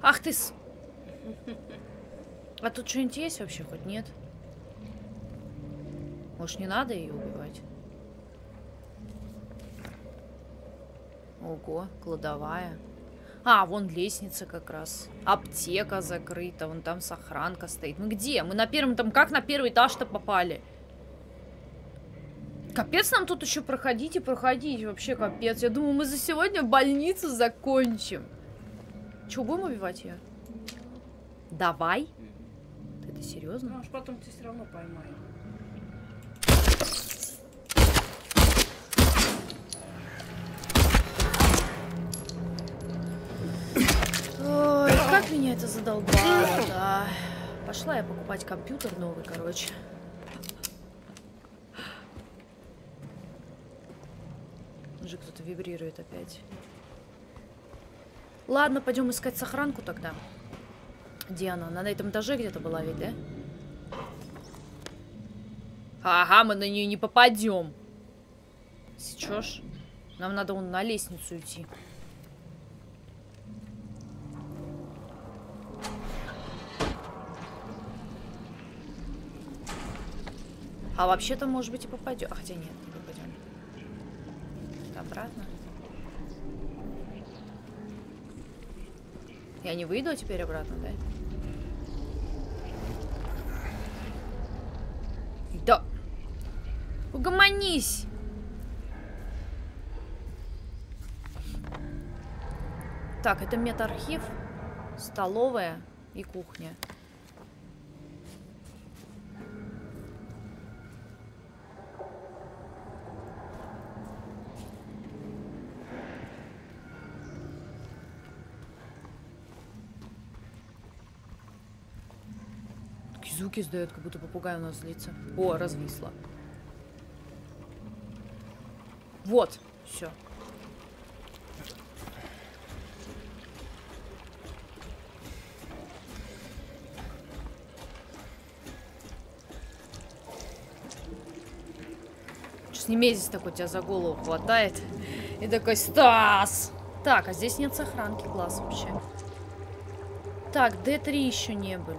Ах ты с... А тут что-нибудь есть вообще? Хоть нет? Может, не надо ее убивать? Ого, кладовая. А, вон лестница как раз. Аптека закрыта, вон там сохранка стоит. Мы где? Мы на первом там... Как на первый этаж-то попали? Капец нам тут еще проходить и проходить. Вообще капец. Я думаю, мы за сегодня больницу закончим. Че, будем убивать ее? Давай. Ты это серьезно? Ну, аж потом ты все равно поймаешь. Ой, как меня это задолбало, да. Пошла я покупать компьютер новый, короче. Уже кто-то вибрирует опять. Ладно, пойдем искать сохранку тогда. Где она? Она на этом этаже где-то была ведь, да? Ага, мы на нее не попадем. Сейчас. Нам надо вон на лестницу идти. А вообще-то, может быть, и попадем. А, хотя нет, не попадем. Обратно. Я не выйду теперь обратно, да? Да. Угомонись. Так, это медархив, столовая и кухня. Звуки издает, как будто попугай у нас злится. О, развисла. Вот, все. Сейчас не месяц такой тебя за голову хватает. И такой, Стас! Так, а здесь нет сохранки, класс вообще. Так, дэ три еще не были.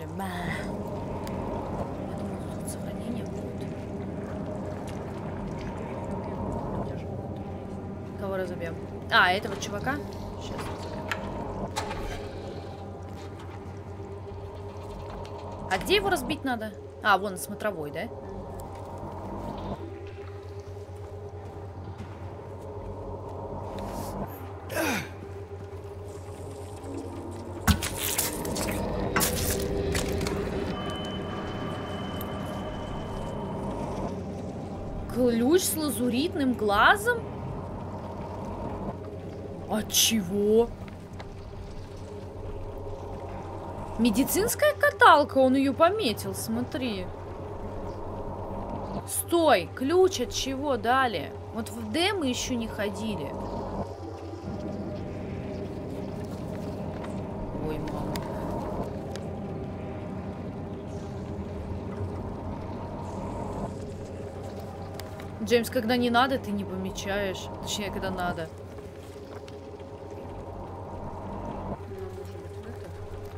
Разобьем. А, этого чувака? Сейчас разобьем. А где его разбить надо? А, вон, смотровой, да? ключ с лазуритным глазом? От чего? Медицинская каталка, он ее пометил, смотри. Стой, ключ от чего дали? Вот в Д мы еще не ходили. Ой, мама. Джеймс, когда не надо, ты не помечаешь. Точнее, когда надо.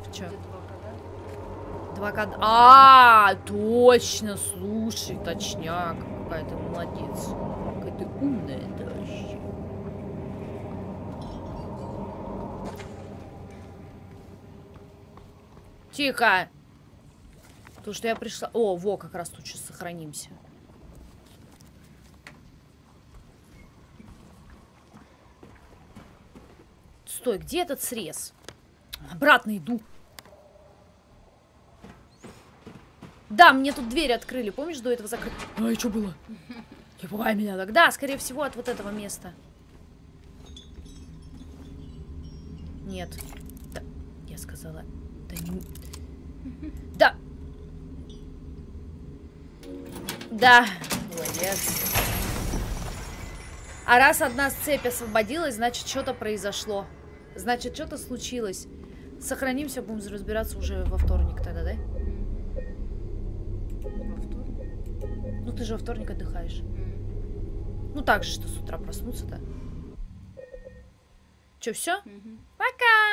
В чем? А, точно, слушай, точняк. Какая ты молодец. Какая ты умная даже. Тихо. То, что я пришла... О, во, как раз тут сейчас сохранимся. Стой, где этот срез? Обратно иду. Да, мне тут двери открыли, помнишь, до этого закрыли? Ай, что было? Не пугай меня тогда, скорее всего, от вот этого места. Нет. Да, я сказала. Да, не... да. Да. Молодец. А раз одна цепь освободилась, значит, что-то произошло. Значит, что-то случилось. Сохранимся, будем разбираться уже во вторник тогда, да? Ну, ты же во вторник отдыхаешь. Mm-hmm. Ну, так же, что с утра проснуться-то. Чё, всё? Mm-hmm. Пока!